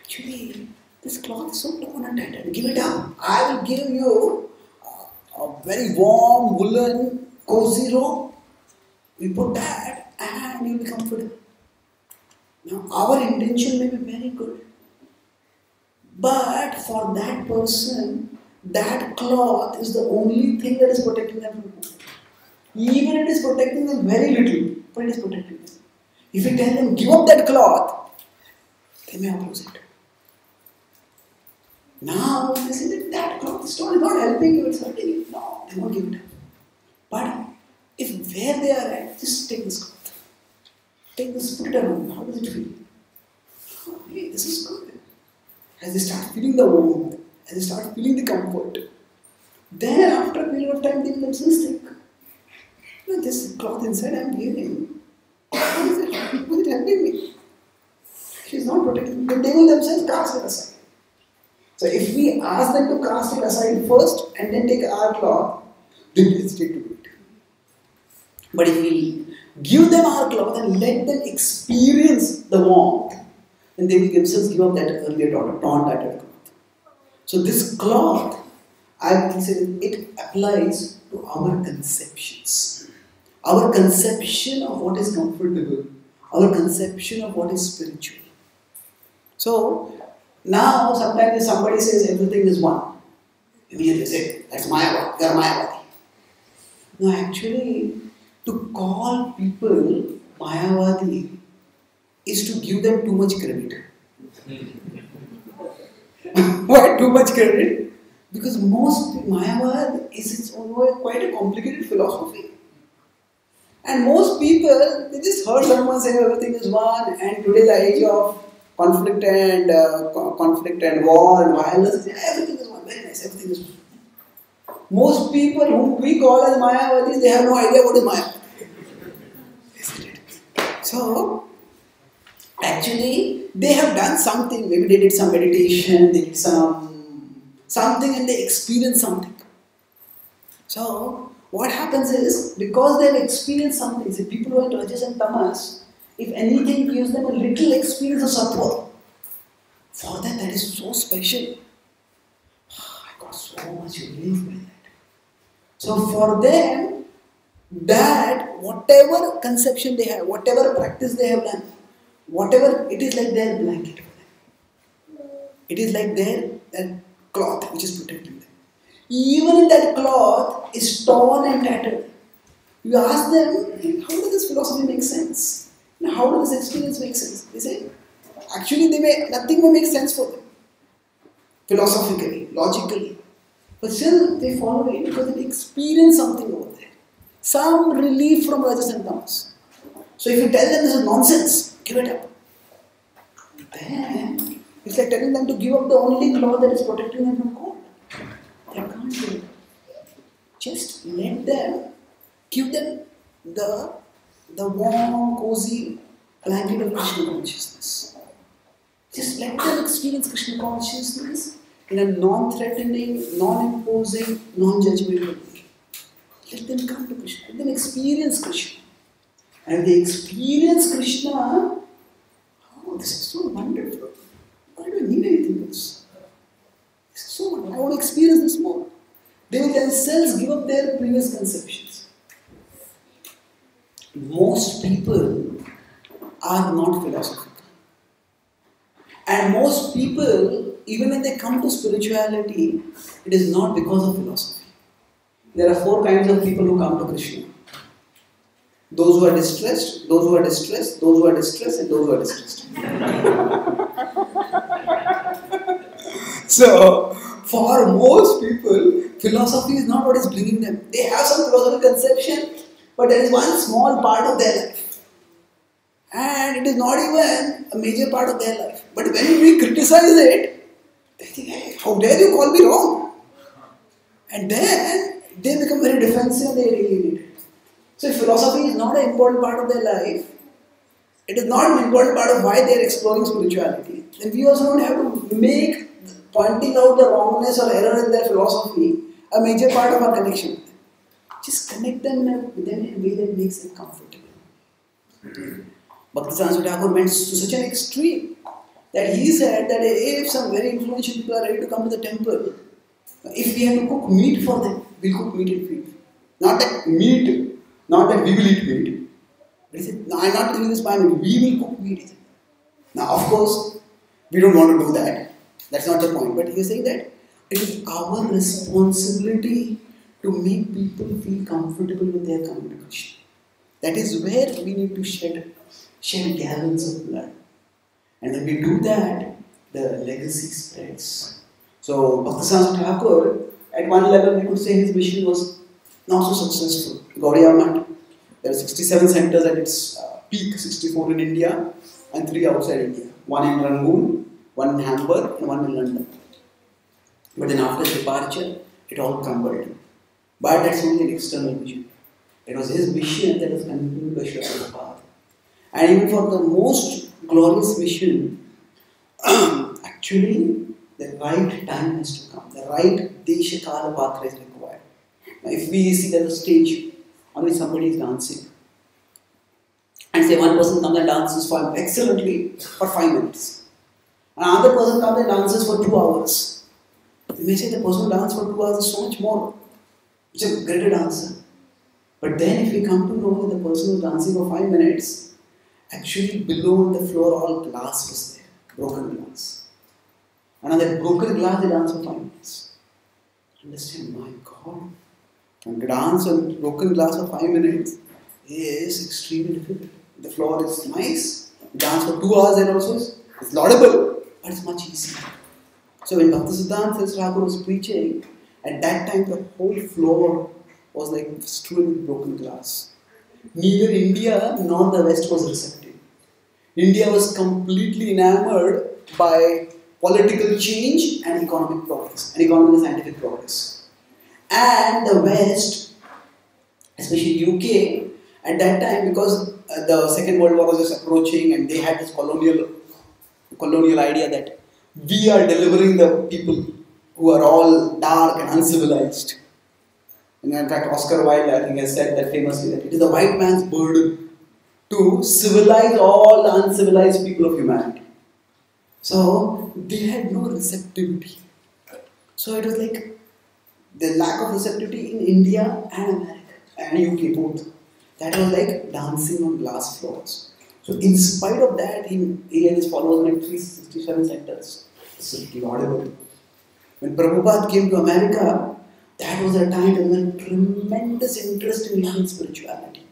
actually, this cloth is so torn and tattered. Give it up. I will give you a, a very warm, woolen, cozy robe. We put that and you will be comfortable. Now, our intention may be very good. But for that person, that cloth is the only thing that is protecting them from cold. Even it is protecting them very little, but it is protecting them. If we tell them, give up that cloth, they may oppose it. Now, isn't it that cloth is not helping you, it's hurting you? No, they won't give it up. But if where they are at, just take this cloth. Take this, put it around. How does it feel? Oh, hey, this is good. As they start feeling the warmth, as they start feeling the comfort, then after a period of time, they become sick. No, this cloth inside I am giving. How is it helping me? She is not protecting me. They will themselves cast it aside. So if we ask them to cast it aside first and then take our cloth, they will hesitate to do it. But if we give them our cloth and let them experience the warmth, then they will themselves give up that earlier torn tattered cloth. So this cloth, I would say, it applies to our conceptions. Our conception of what is comfortable, our conception of what is spiritual. So, now, sometimes somebody says everything is one. Immediately say, that's Mayavadi, you're Mayavadi. No, actually, to call people Mayavadi is to give them too much credit. Why too much credit? Because most Mayavadi is its own way quite a complicated philosophy. And most people, they just heard someone say everything is one, and today the age of conflict and uh, conflict and war and violence, everything is one, very nice, everything is one. Most people who we call as Mayavadis, they have no idea what is Mayavadi. Isn't it? So, actually, they have done something. Maybe they did some meditation, they did some something and they experienced something. So, what happens is, because they have experienced something, see, people who are Rajas and Tamas, if anything gives them a little experience of Sattva, for them that is so special. I got so much relief by that. So for them, that whatever conception they have, whatever practice they have done, whatever, it is like their blanket for them. It is like their, their cloth which is protecting them. Even if that cloth is torn and tattered, you ask them, hey, how does this philosophy make sense? Now, how does this experience make sense? They say, actually they may, nothing may make sense for them, philosophically, logically. But still they follow it because they experience something over there. Some relief from Rajas and Tamas. So if you tell them this is nonsense, give it up. Then it's like telling them to give up the only cloth that is protecting them from cold. They can't do it. Just let them, give them the, the warm, cozy blanket of Krishna consciousness. Just let them experience Krishna consciousness in a non-threatening, non-imposing, non-judgmental way. Let them come to Krishna. Let them experience Krishna. And if they experience Krishna, oh, this is so wonderful. I don't need anything else. This is so wonderful. I want to experience this more. They will themselves give up their previous conceptions. Most people are not philosophical. And most people, even when they come to spirituality, it is not because of philosophy. There are four kinds of people who come to Krishna. Those who are distressed, those who are distressed, those who are distressed, and those who are distressed. So, for most people, philosophy is not what is bringing them. They have some philosophical conception, but there is one small part of their life. And it is not even a major part of their life. But when we criticize it, they think, hey, how dare you call me wrong? And then they become very defensive, they really it. So if philosophy is not an important part of their life, it is not an important part of why they are exploring spirituality, then we also don't have to make pointing out the wrongness or error in their philosophy a major part of our connection with them. Just connect them with them in a way that makes them comfortable. Bhaktisiddhanta Thakur went to such an extreme that he said that if some very influential people are ready to come to the temple, if we have to cook meat for them, we'll cook meat and feed them. Not that meat, not that we will eat meat. But he said, no, I'm not doing this by meat, we will cook meat. Now, of course, we don't want to do that. That's not the point. But he is saying that it is our responsibility to make people feel comfortable with their communication. That is where we need to shed. Shed gallons of blood. And when we do that, the legacy spreads. So, Bhaktisiddhanta Thakur, at one level, we could say his mission was not so successful. Gaudiya Math, there are sixty-seven centers at its uh, peak, sixty-four in India and three outside India. One in Rangoon, one in Hamburg, and one in London. But then after his departure, it all crumbled. But that's only an external vision. It was his mission that was continued by Srila Prabhupada. And even for the most glorious mission, actually, the right time has to come. The right desha kala patra is required. Now, if we see there's a stage on which somebody is dancing, and say one person comes and dances for excellently for five minutes, another person comes and dances for two hours, you may say the person who danced for two hours is so much more, it's a greater dancer. But then, if we come to know that the person who is dancing for five minutes, actually, below the floor, all glass was there, broken glass. And on that broken glass, they danced for five minutes. Understand, my God. And to dance on broken glass for five minutes is extremely difficult. The floor is nice, you dance for two hours, and also it's laudable, but it's much easier. So, when Bhaktisiddhanta Saraswati was preaching, at that time the whole floor was like strewn with broken glass. Neither India nor the West was receptive. India was completely enamored by political change and economic progress, and economic and scientific progress. and the West, especially U K, at that time, because the Second World War was just approaching and they had this colonial colonial idea that we are delivering the people who are all dark and uncivilized. And in fact, Oscar Wilde, I think, has said that famously that it is the white man's burden to civilize all the uncivilized people of humanity. So they had no receptivity. So it was like the lack of receptivity in India and America and U K both. That was like dancing on glass floors. So in spite of that, he, he and his followers made three hundred sixty-seven centers. So laudable. When Prabhupada came to America, that was a time when there was a tremendous interest in Indian spirituality.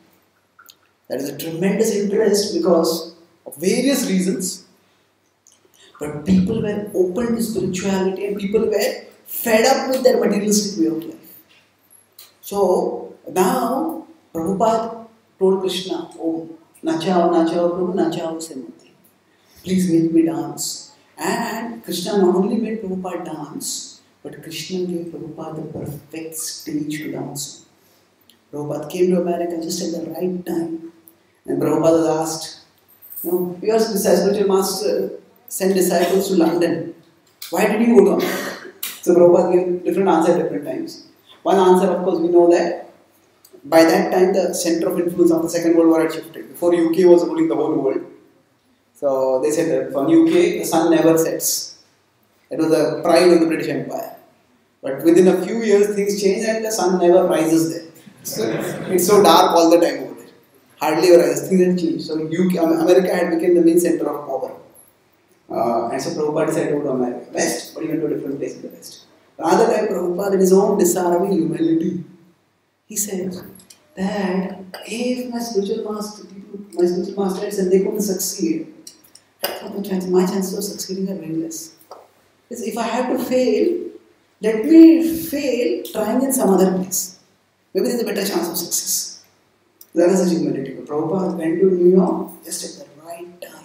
There is a tremendous interest because of various reasons. But people were open to spirituality and people were fed up with their materialistic way of life. So now, Prabhupada told Krishna, "Oh, nachao, nachao, Prabhu, nachao se mate. Please make me dance." And Krishna not only made Prabhupada dance, but Krishna gave Prabhupada the perfect stage to dance. Prabhupada came to America just at the right time. And Prabhupada was asked, you know, your spiritual master sent disciples to London. Why did you go to America? So Prabhupada gave different answers at different times. One answer, of course, we know that by that time, the center of influence of the Second World War had shifted. Before, U K was ruling the whole world. So they said that from U K, the sun never sets. It was the pride of the British Empire. But within a few years, things changed and the sun never rises there. So it's so dark all the time over there. Hardly ever rises. Things had changed. So U K, America had become the main center of power. Uh, and so Prabhupada decided to go to America West, but he went to a different place in the West. Another time, Prabhupada, in his own disarming humility, he says that if my spiritual master, people, my spiritual master had said they couldn't succeed, my chances of succeeding are very less. If I had to fail, let me fail trying in some other place. Maybe there's a better chance of success. That is such humility. Prabhupada went to New York just at the right time,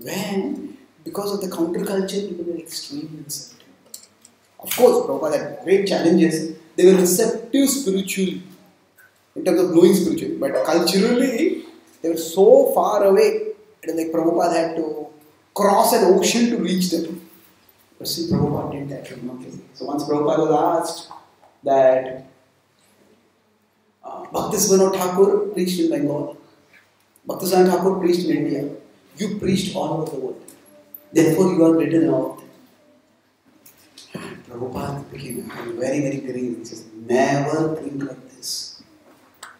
when, because of the counterculture, people were extremely receptive. Of course, Prabhupada had great challenges. They were receptive spiritually, in terms of knowing spiritually, but culturally, they were so far away, it was like Prabhupada had to cross an ocean to reach them. But see, Prabhupada did that remarkably. So once Prabhupada was asked that uh, Bhaktisiddhanta Thakur preached in Bengal, Bhaktisiddhanta Thakur preached in India, you preached all over the world, therefore you are greater than all of them. Prabhupada became very, very green. He says, never think like this.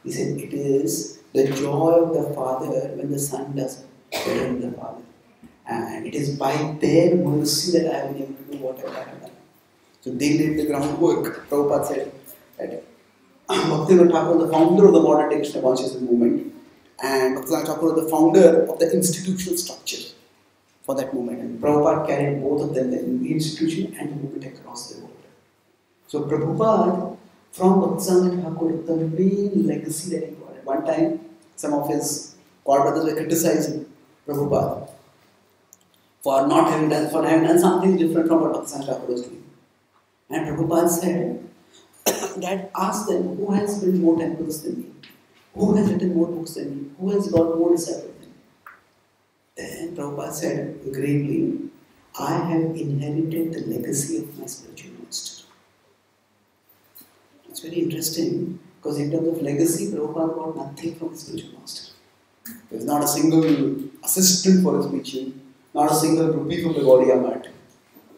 He said, it is the joy of the father when the son does better than the father. And it is by their mercy that I have been able to do whatever I have done. So they laid the groundwork. Prabhupada said that Bhaktivinoda Thakur was the founder of the modern day Krishna consciousness movement. And Bhaktivinoda Thakur was the founder of the institutional structure for that movement, and Prabhupada carried both of them in the institution and the movement across the world. So Prabhupada, from Bhaktisiddhanta Thakur, the main legacy that he got. At one time, some of his god brothers were criticizing Prabhupada for not having done, for having done something different from what Bhaktisiddhanta Thakur was doing. And Prabhupada said that, ask them, who has built more temples than me? Who has written more books than me? Who has got more disciples? Then Prabhupada said gravely, I have inherited the legacy of my spiritual master. It's very interesting because in terms of legacy, Prabhupada got nothing from his spiritual master. There was not a single assistant for his preaching, not a single rupee from the Gaudiya Math,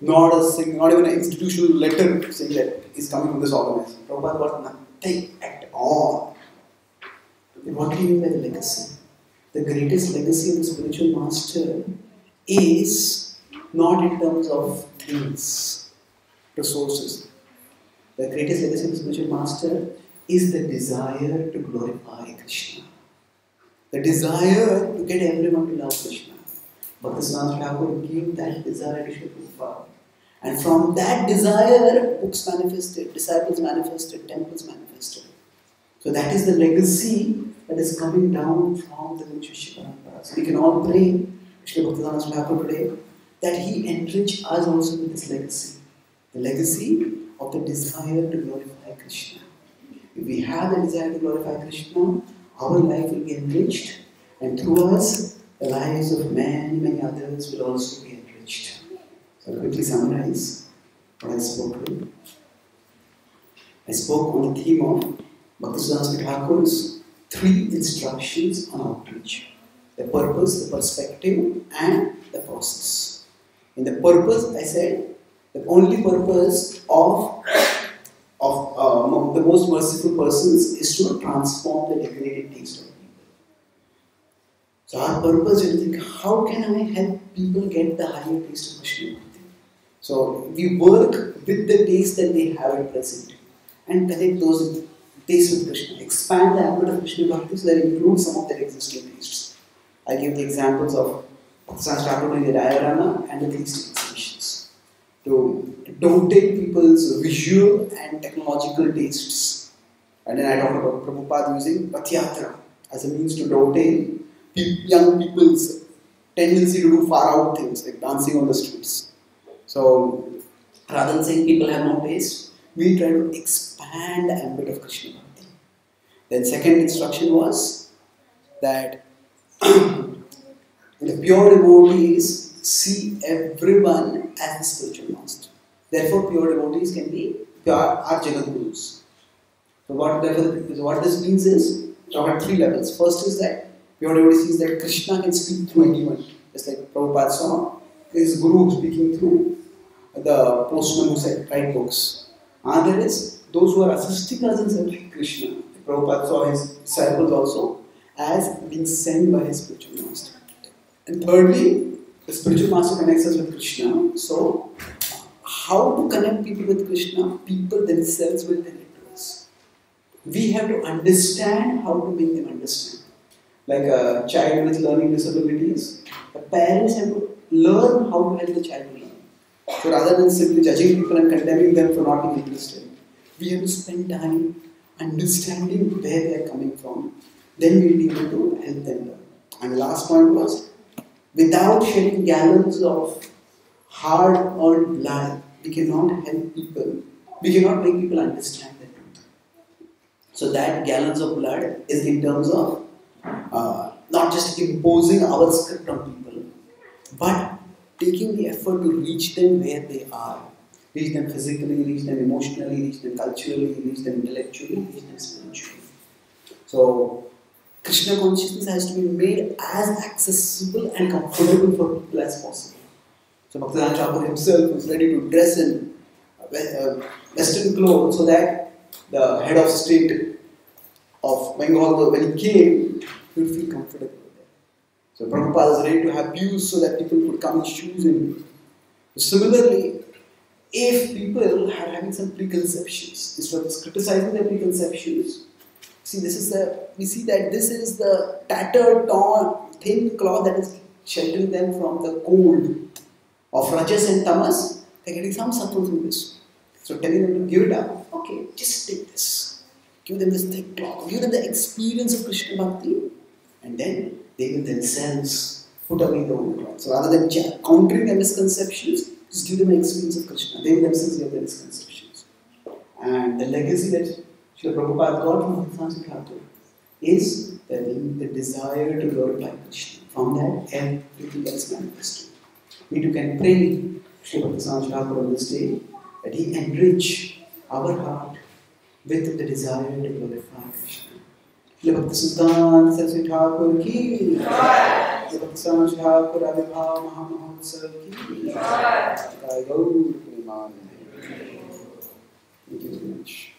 not a single, not even an institutional letter saying that he's coming from this organization. Prabhupada got nothing at all. What do you mean by the legacy? The greatest legacy of the spiritual master is not in terms of things, resources. The greatest legacy of the spiritual master is the desire to glorify Krishna. The desire to get everyone to love Krishna. Bhaktisiddhanta Thakur gave that desire to Srila Prabhupada. And from that desire, books manifested, disciples manifested, temples manifested. So that is the legacy that is coming down from the Guru Shri Parampara. So we can all pray, Srila Bhaktisiddhanta Thakur today, that he enrich us also with this legacy. The legacy of the desire to glorify Krishna. If we have the desire to glorify Krishna, our life will be enriched, and through us, the lives of many, many others will also be enriched. So I'll quickly summarize what I spoke to. I spoke on the theme of Bhaktisiddhanta Thakur's three instructions on outreach: the purpose, the perspective, and the process. In the purpose, I said, the only purpose of, of uh, the most merciful persons is to transform the degraded taste of people. So our purpose is to think, how can I help people get the higher taste of Krishna? So we work with the taste that they have at present and connect those tastes with Krishna, expand the habit of Krishna Bhakti so that includes some of their existing tastes. I gave the examples of Bhaktisiddhanta Thakur doing the diorama and the theistic exhibitions. To don't take people's visual and technological tastes. And then I talked about Prabhupada using Rathyatra as a means to downtain young people's tendency to do far out things like dancing on the streets. So rather than saying people have no taste, we try to expand the ambit of Krishna Bhakti. Then second instruction was that the pure devotees see everyone as a spiritual master. Therefore, pure devotees can be pure are Jagat Gurus. So what, so what this means is, there are three levels. First is that pure devotee sees that Krishna can speak through anyone. Just like Prabhupada saw his Guru speaking through the postman who said, write books. Another is those who are assisting us in serving Krishna. Prabhupada saw his disciples also as being sent by his spiritual master. And thirdly, the spiritual master connects us with Krishna. So, how to connect people with Krishna? People themselves will connect to us. We have to understand how to make them understand. Like a child with learning disabilities, the parents have to learn how to help the child learn. So rather than simply judging people and condemning them for not being interested, we have to spend time understanding where they are coming from. Then we will be able to help them learn. And the last point was, without shedding gallons of hard-earned blood, we cannot help people. We cannot make people understand the truth. So that gallons of blood is in terms of uh, not just imposing our script on people, but taking the effort to reach them where they are. Reach them physically, reach them emotionally, reach them culturally, reach them intellectually, reach them spiritually. So, Krishna consciousness has to be made as accessible and comfortable for people as possible. So, Bhaktisiddhanta Thakur himself was ready to dress in Western clothes so that the head of state of Bengal, when he came, he would feel comfortable. So Prabhupada was ready to have pews so that people could come in shoes and similarly, if people are having some preconceptions, instead of criticizing their preconceptions, see this is the we see that this is the tattered, torn, thin cloth that is sheltering them from the cold of Rajas and Tamas. They are getting some sattva through this. So telling them to give it up, okay, just take this. Give them this thick cloth. Give them the experience of Krishna Bhakti, and then they will themselves put away the old cloth. So rather than countering their misconceptions, just give them an experience of Krishna. They will themselves give their misconceptions. And the legacy that Srila Prabhupada got from Bhaktisiddhanta Thakur is that the desire to glorify Krishna. From that, everything else manifested. We too can pray to Bhaktisiddhanta Thakur on this day that he enrich our heart with the desire to glorify Krishna. Bhaktisiddhanta Saraswati Thakur ki jai. Bhaktisiddhanta Thakur Abhibhav Maha Mahotsav ki jai. Thank you very much.